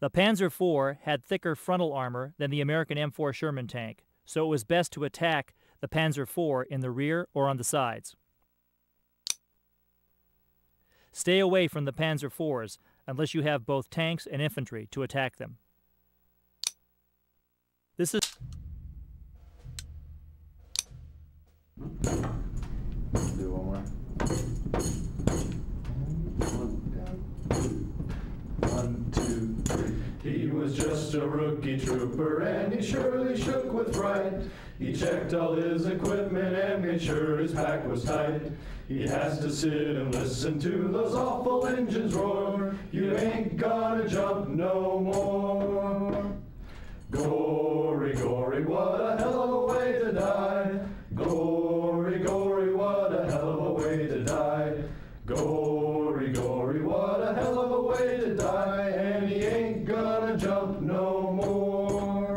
The Panzer IV had thicker frontal armor than the American M4 Sherman tank, so it was best to attack the Panzer IV in the rear or on the sides. Stay away from the Panzer IVs unless you have both tanks and infantry to attack them. He was just a rookie trooper and he surely shook with fright. He checked all his equipment and made sure his pack was tight. He has to sit and listen to those awful engines roar. You ain't gonna jump no more. Gory, gory, what a hell of a way to die. Gory, gory, what a hell of a way to die. Gory, gory, what a hell of a way to die. And he ain't gonna jump no more.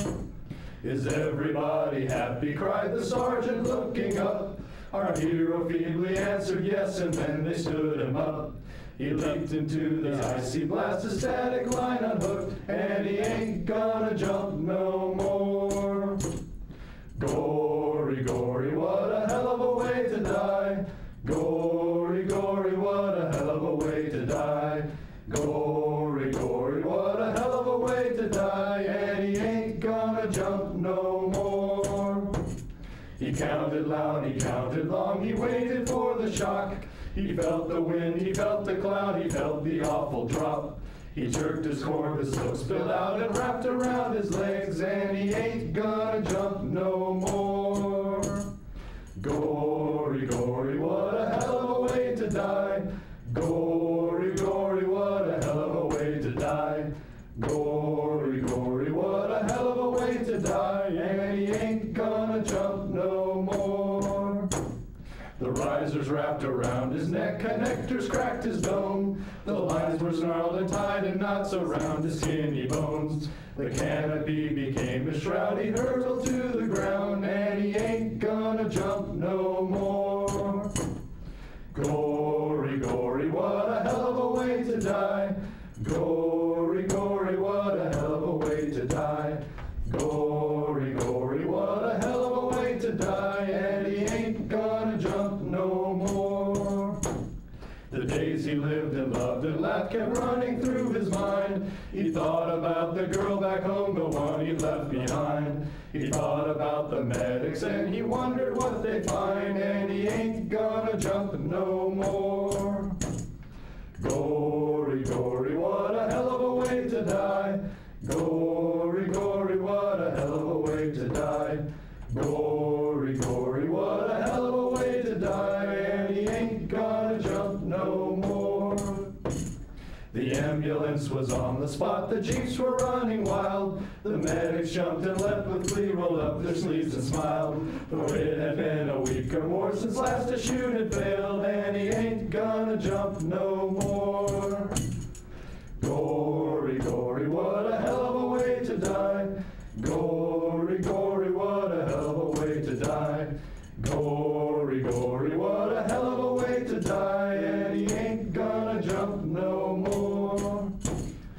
Is everybody happy? Cried the sergeant, looking up. Our hero feebly answered yes, and then they stood him up. He leaped into the icy blast, his static line unhooked, and he ain't gonna jump no more. Gory, gory, what a hell of a way to die. Gory, gory, what a hell of a way to die. Gory, gory, what a hell of a way to die. And he ain't gonna jump no more. He counted loud, he counted long, he waited for the shock. He felt the wind, he felt the cloud, he felt the awful drop. He jerked his corpus, so spilled out and wrapped around his legs. And he ain't gonna jump no more. Gory, gory, what a hell of a way to die. Gory, gory, what a hell of a way to die. Gory, gory, what a hell of a way to die. And he ain't gonna jump no more. The risers wrapped around his neck, connectors cracked his dome. The lines were snarled and tied in knots around his skinny bones. The canopy became a shroud, he hurtled to the ground, and he ain't gonna jump no more. Gory, gory, what a hell of a way to die. Gory, gory, what a hell of a way to die. The days he lived and loved and laughed kept running through his mind. He thought about the girl back home, the one he left behind. He thought about the medics and he wondered what they'd find. And he ain't gonna jump no more. Gory, gory, what a hell of a way to die. Gory, gory, what a hell of a way to die. Gory, gory, what a hell of a way to die. And he ain't gonna jump no more. The ambulance was on the spot, the jeeps were running wild. The medics jumped and leapt with glee, rolled up their sleeves and smiled. For it had been a week or more since last a shoot had failed. And he ain't gonna jump no more. Gory, gory, what a hell of a way to die. Gory, gory, what a hell of a way to die. Gory, gory, what a hell of a way to die. And he ain't gonna jump no more.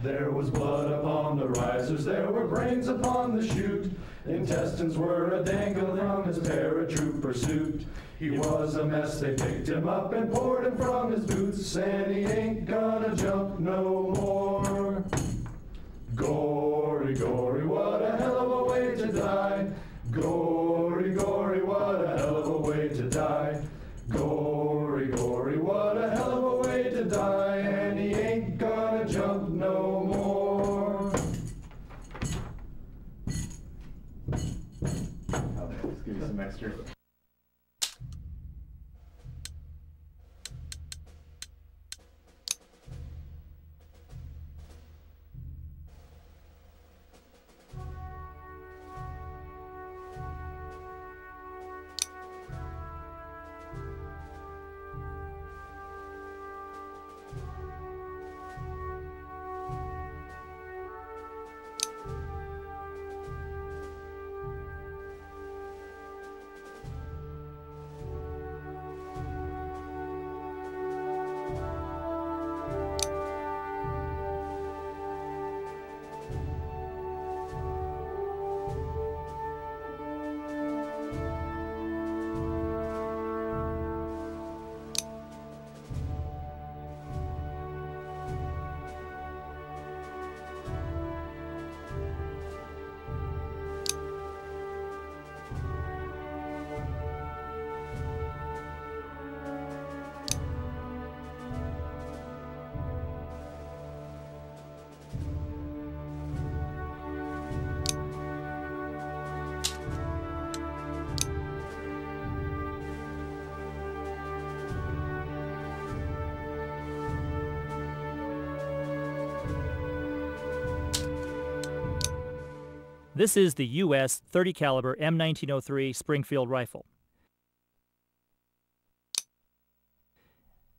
There was blood upon the risers, there were brains upon the chute. Intestines were a-dangling on his paratrooper suit. He was a mess, they picked him up and poured him from his boots. And he ain't gonna jump no more. Gory, gory, what a hell of a way to die. Gory, gory, what a hell of a way to die. Gory, gory, what a hell of a way to die. And he ain't gonna jump no more. Let's give you some extra. This is the U.S. 30 caliber M1903 Springfield rifle.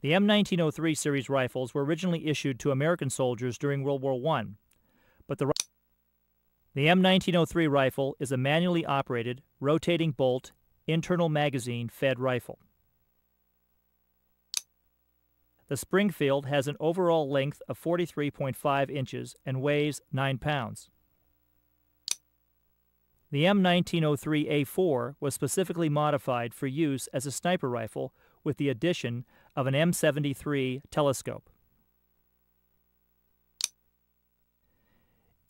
The M1903 series rifles were originally issued to American soldiers during World War I, but the M1903 rifle is a manually operated, rotating bolt, internal magazine fed rifle. The Springfield has an overall length of 43.5 inches and weighs 9 pounds. The M1903A4 was specifically modified for use as a sniper rifle with the addition of an M73 telescope.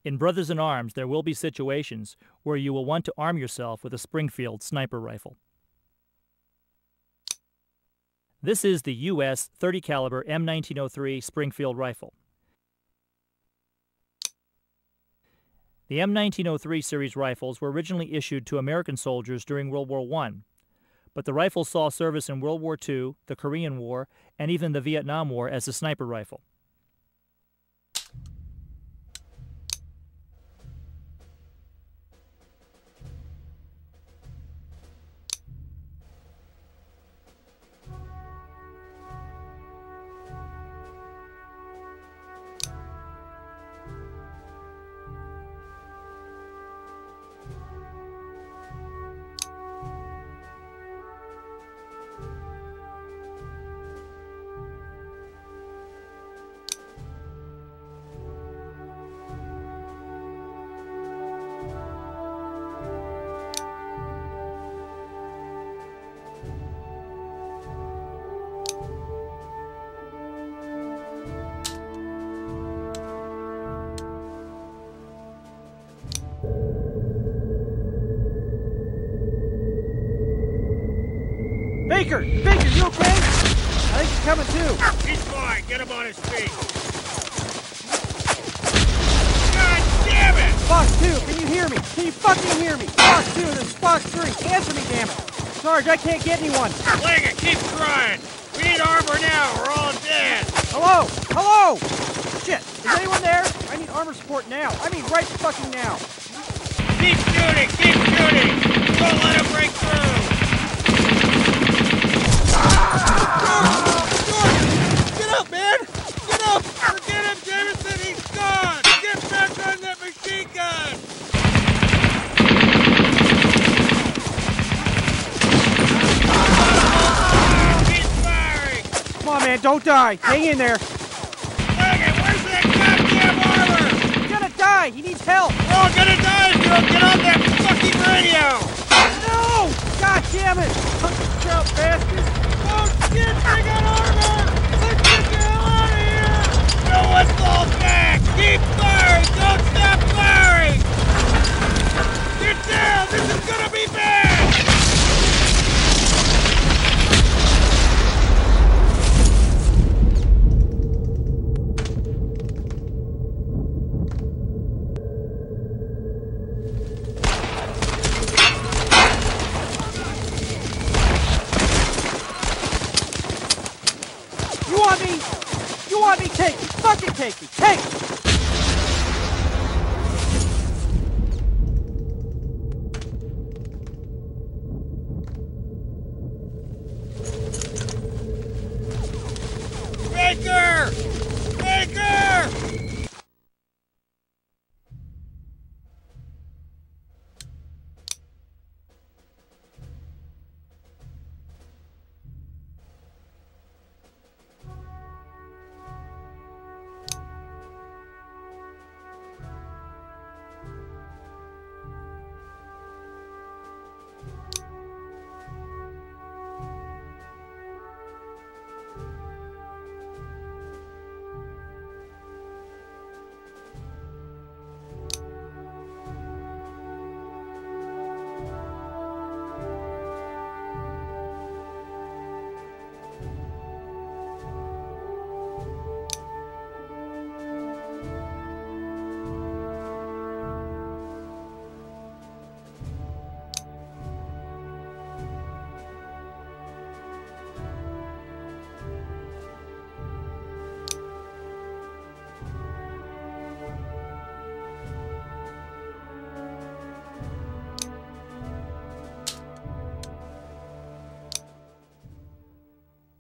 In Brothers in Arms, there will be situations where you will want to arm yourself with a Springfield sniper rifle. This is the U.S. 30 caliber M1903 Springfield rifle. The M1903 series rifles were originally issued to American soldiers during World War I, but the rifle saw service in World War II, the Korean War, and even the Vietnam War as a sniper rifle. Baker! Baker, you okay? I think he's coming too. He's fine. Get him on his feet. God damn it! Fox 2, can you hear me? Can you fucking hear me? Fox 2, this is Fox 3. Answer me, damn it. Sarge, I can't get anyone. Lange, keep trying. We need armor now. We're all dead. Hello? Hello? Shit. Is anyone there? I need armor support now. I mean right fucking now. Keep shooting. Keep shooting. Don't let him break through. Get up, man! Get up! Forget him, Jameson! He's gone! Get back on that machine gun! Keep firing! Come on, man, don't die! Hang in there! Dang it, where's that goddamn armor? He's gonna die! He needs help! We're all gonna die if you don't get on that fucking radio! No! God damn it! Punch out, bastards! Get big on armor! Let's get the hell out of here! No one falls back! Keep firing! Don't stop firing! Get down! This is gonna be bad!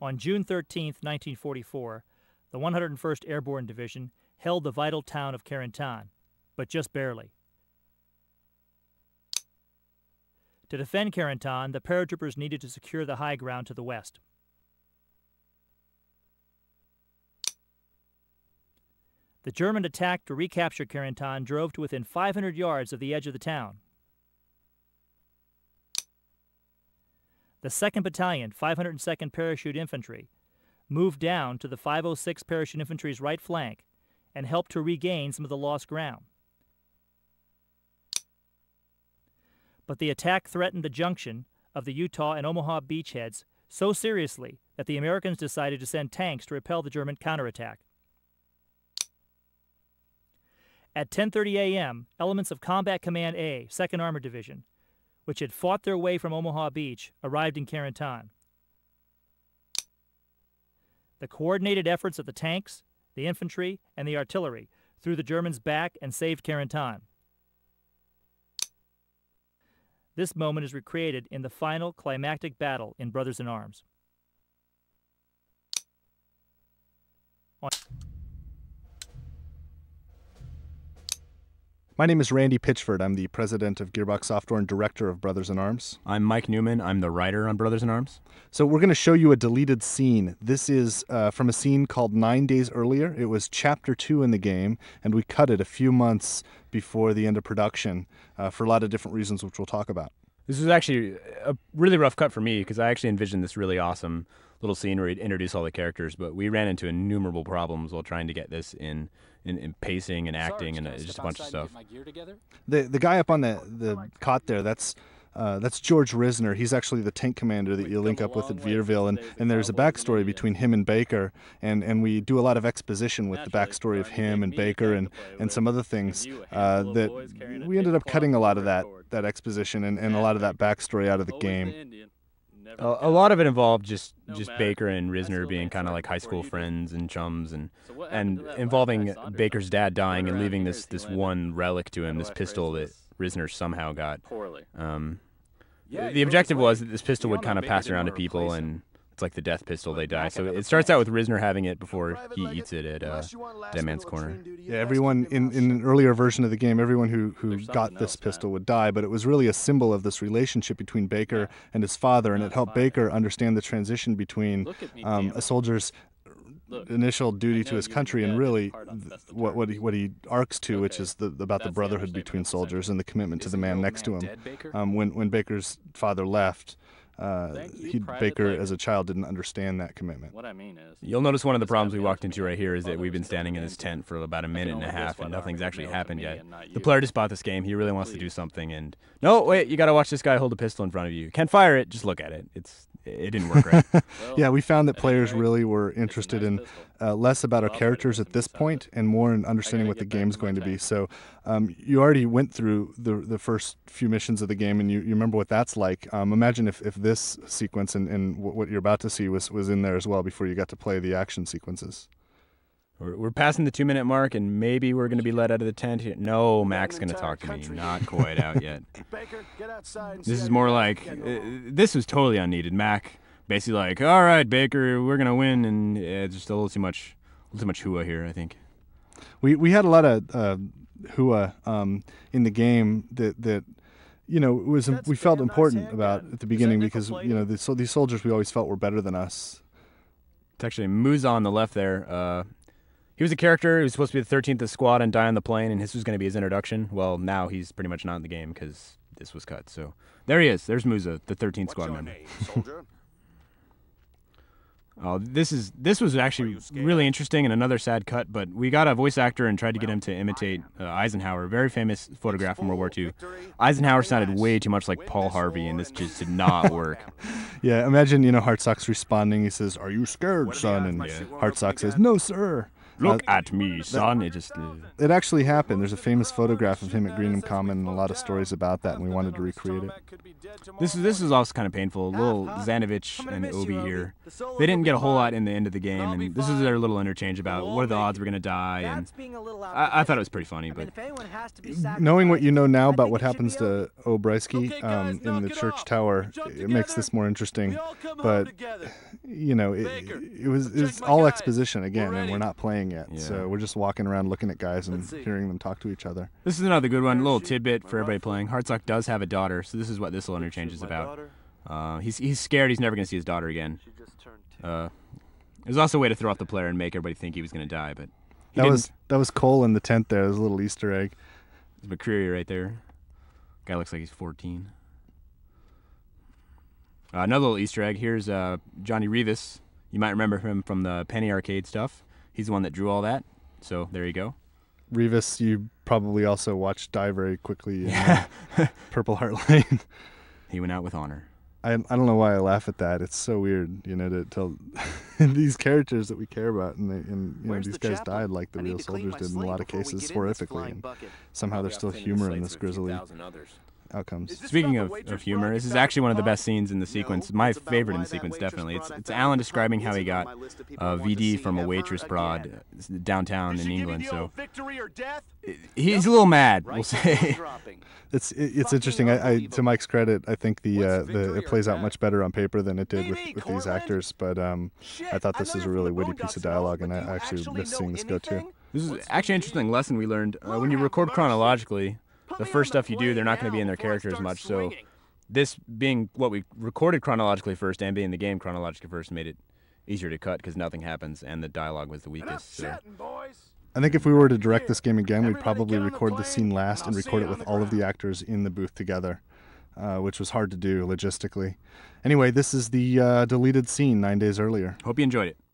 On June 13, 1944, the 101st Airborne Division held the vital town of Carentan, but just barely. To defend Carentan, the paratroopers needed to secure the high ground to the west. The German attack to recapture Carentan drove to within 500 yards of the edge of the town. The 2nd Battalion, 502nd Parachute Infantry, moved down to the 506th Parachute Infantry's right flank and helped to regain some of the lost ground. But the attack threatened the junction of the Utah and Omaha Beach heads so seriously that the Americans decided to send tanks to repel the German counterattack. At 10:30 a.m., elements of Combat Command A, 2nd Armored Division, which had fought their way from Omaha Beach, arrived in Carentan. The coordinated efforts of the tanks, the infantry, and the artillery threw the Germans back and saved Carentan. This moment is recreated in the final climactic battle in Brothers in Arms. My name is Randy Pitchford. I'm the president of Gearbox Software and director of Brothers in Arms. I'm Mike Newman. I'm the writer on Brothers in Arms. So we're going to show you a deleted scene. This is from a scene called 9 Days Earlier. It was Chapter 2 in the game, and we cut it a few months before the end of production for a lot of different reasons, which we'll talk about. This was actually a really rough cut for me because I actually envisioned this really awesome little scene where he'd introduce all the characters, but we ran into innumerable problems while trying to get this in pacing and acting, Sarge, and just a bunch of stuff. The guy up on the cot there, that's That's George Risner. He's actually the tank commander that you link up with at Vierville, and there's a backstory between him and Baker, and we do a lot of exposition with the backstory of him and Baker and some other things that we ended up cutting a lot of that exposition and a lot of that backstory out of the game. A lot of it involved just Baker and Risner being kind of like high school friends and chums, and involving Baker's dad dying and leaving this one relic to him, this pistol that Risner somehow got. The objective was that this pistol would kind of pass around to people, and it's like the death pistol, they die. So it starts out with Risner having it before he eats it at Dead Man's Corner. Yeah, everyone in an earlier version of the game, everyone who got this pistol would die, but it was really a symbol of this relationship between Baker and his father, and it helped Baker understand the transition between a soldier's initial duty to his country and really what he arcs to, which is about the brotherhood between soldiers and the commitment to the man next to him. When Baker's father left, Baker as a child didn't understand that commitment. What I mean is, you'll notice one of the problems we walked into right here is that we've been standing in this tent for about a minute and a half and nothing's actually happened yet. The player just bought this game. He really wants to do something, and no, wait, you got to watch this guy hold a pistol in front of you. Can't fire it. Just look at it. It didn't work right. Yeah, we found that players really were interested in less about our characters at this point and more in understanding what the game's going to be. So you already went through the first few missions of the game, and you remember what that's like. Imagine if this sequence and what you're about to see was in there as well before you got to play the action sequences. We're passing the 2-minute mark, and maybe we're going to be let out of the tent here. No, Mac's going to talk to me. Not quite out yet. Baker, get outside. This is more like, this was totally unneeded. Mac basically like, all right, Baker, we're going to win, and just a little too much hooah here, I think. We had a lot of hooah in the game that you know, we felt important about at the beginning because, you know, these soldiers we always felt were better than us. It's actually Muza on the left there. He was a character who was supposed to be the 13th of squad and die on the plane, and this was going to be his introduction. Well, now he's pretty much not in the game because this was cut. So there he is. There's Muza, the 13th squad member. Oh, this was actually really interesting and another sad cut. But we got a voice actor and tried to get him to imitate Eisenhower, a very famous photograph from World War II. Eisenhower sounded way too much like Paul Harvey, and this just did not work. Yeah, imagine, you know, Hartsock responding. He says, "Are you scared, son?" And Hartsock says, "No, sir." Look at me, son. It actually happened. There's a famous photograph of him at Greenham Common and a lot of stories about that, and we wanted to recreate it. This is also kind of painful. Little Zanovich and Obi here. They didn't get a whole lot in the end of the game, and this is their little interchange about what are the odds we're going to die. And I thought it was pretty funny, but knowing what you know now about what happens to O'Briesky in the church tower, it makes this more interesting. But, you know, it was all exposition again, and we're not playing yet. Yeah. So we're just walking around looking at guys and hearing them talk to each other. This is another good one, a little tidbit for everybody playing. Hartsock does have a daughter, so this is what this little interchange is about. He's scared he's never going to see his daughter again. There's also a way to throw off the player and make everybody think he was going to die, but that was Cole in the tent there. There's a little Easter egg. There's McCreary right there. Guy looks like he's 14. Another little Easter egg. Here's Johnny Rivas. You might remember him from the penny arcade stuff. He's the one that drew all that, so there you go. Rivas, you probably also watched die very quickly in Purple Heart Lane. He went out with honor. I don't know why I laugh at that. It's so weird, you know, to tell these characters that we care about, and you know, these guys died like the real soldiers did in a lot of cases, horrifically. And somehow there's still humor in this grisly outcomes. Speaking of humor, this is actually one of the best scenes in the sequence. My favorite in the sequence, definitely. It's Alan describing how he got VD from a waitress broad downtown in England. So he's a little mad, we'll say. It's interesting. To Mike's credit, I think it plays out much better on paper than it did with these actors. But I thought this is a really witty piece of dialogue, and I actually missed seeing this go too. This is actually an interesting lesson we learned when you record chronologically. The first stuff you do, they're not going to be in their character as much, so this being what we recorded chronologically first and being the game chronologically first made it easier to cut because nothing happens and the dialogue was the weakest. So I think if we were to direct this game again, we'd probably record the scene last and record it with all of the actors in the booth together, which was hard to do logistically. Anyway, this is the deleted scene 9 days earlier. Hope you enjoyed it.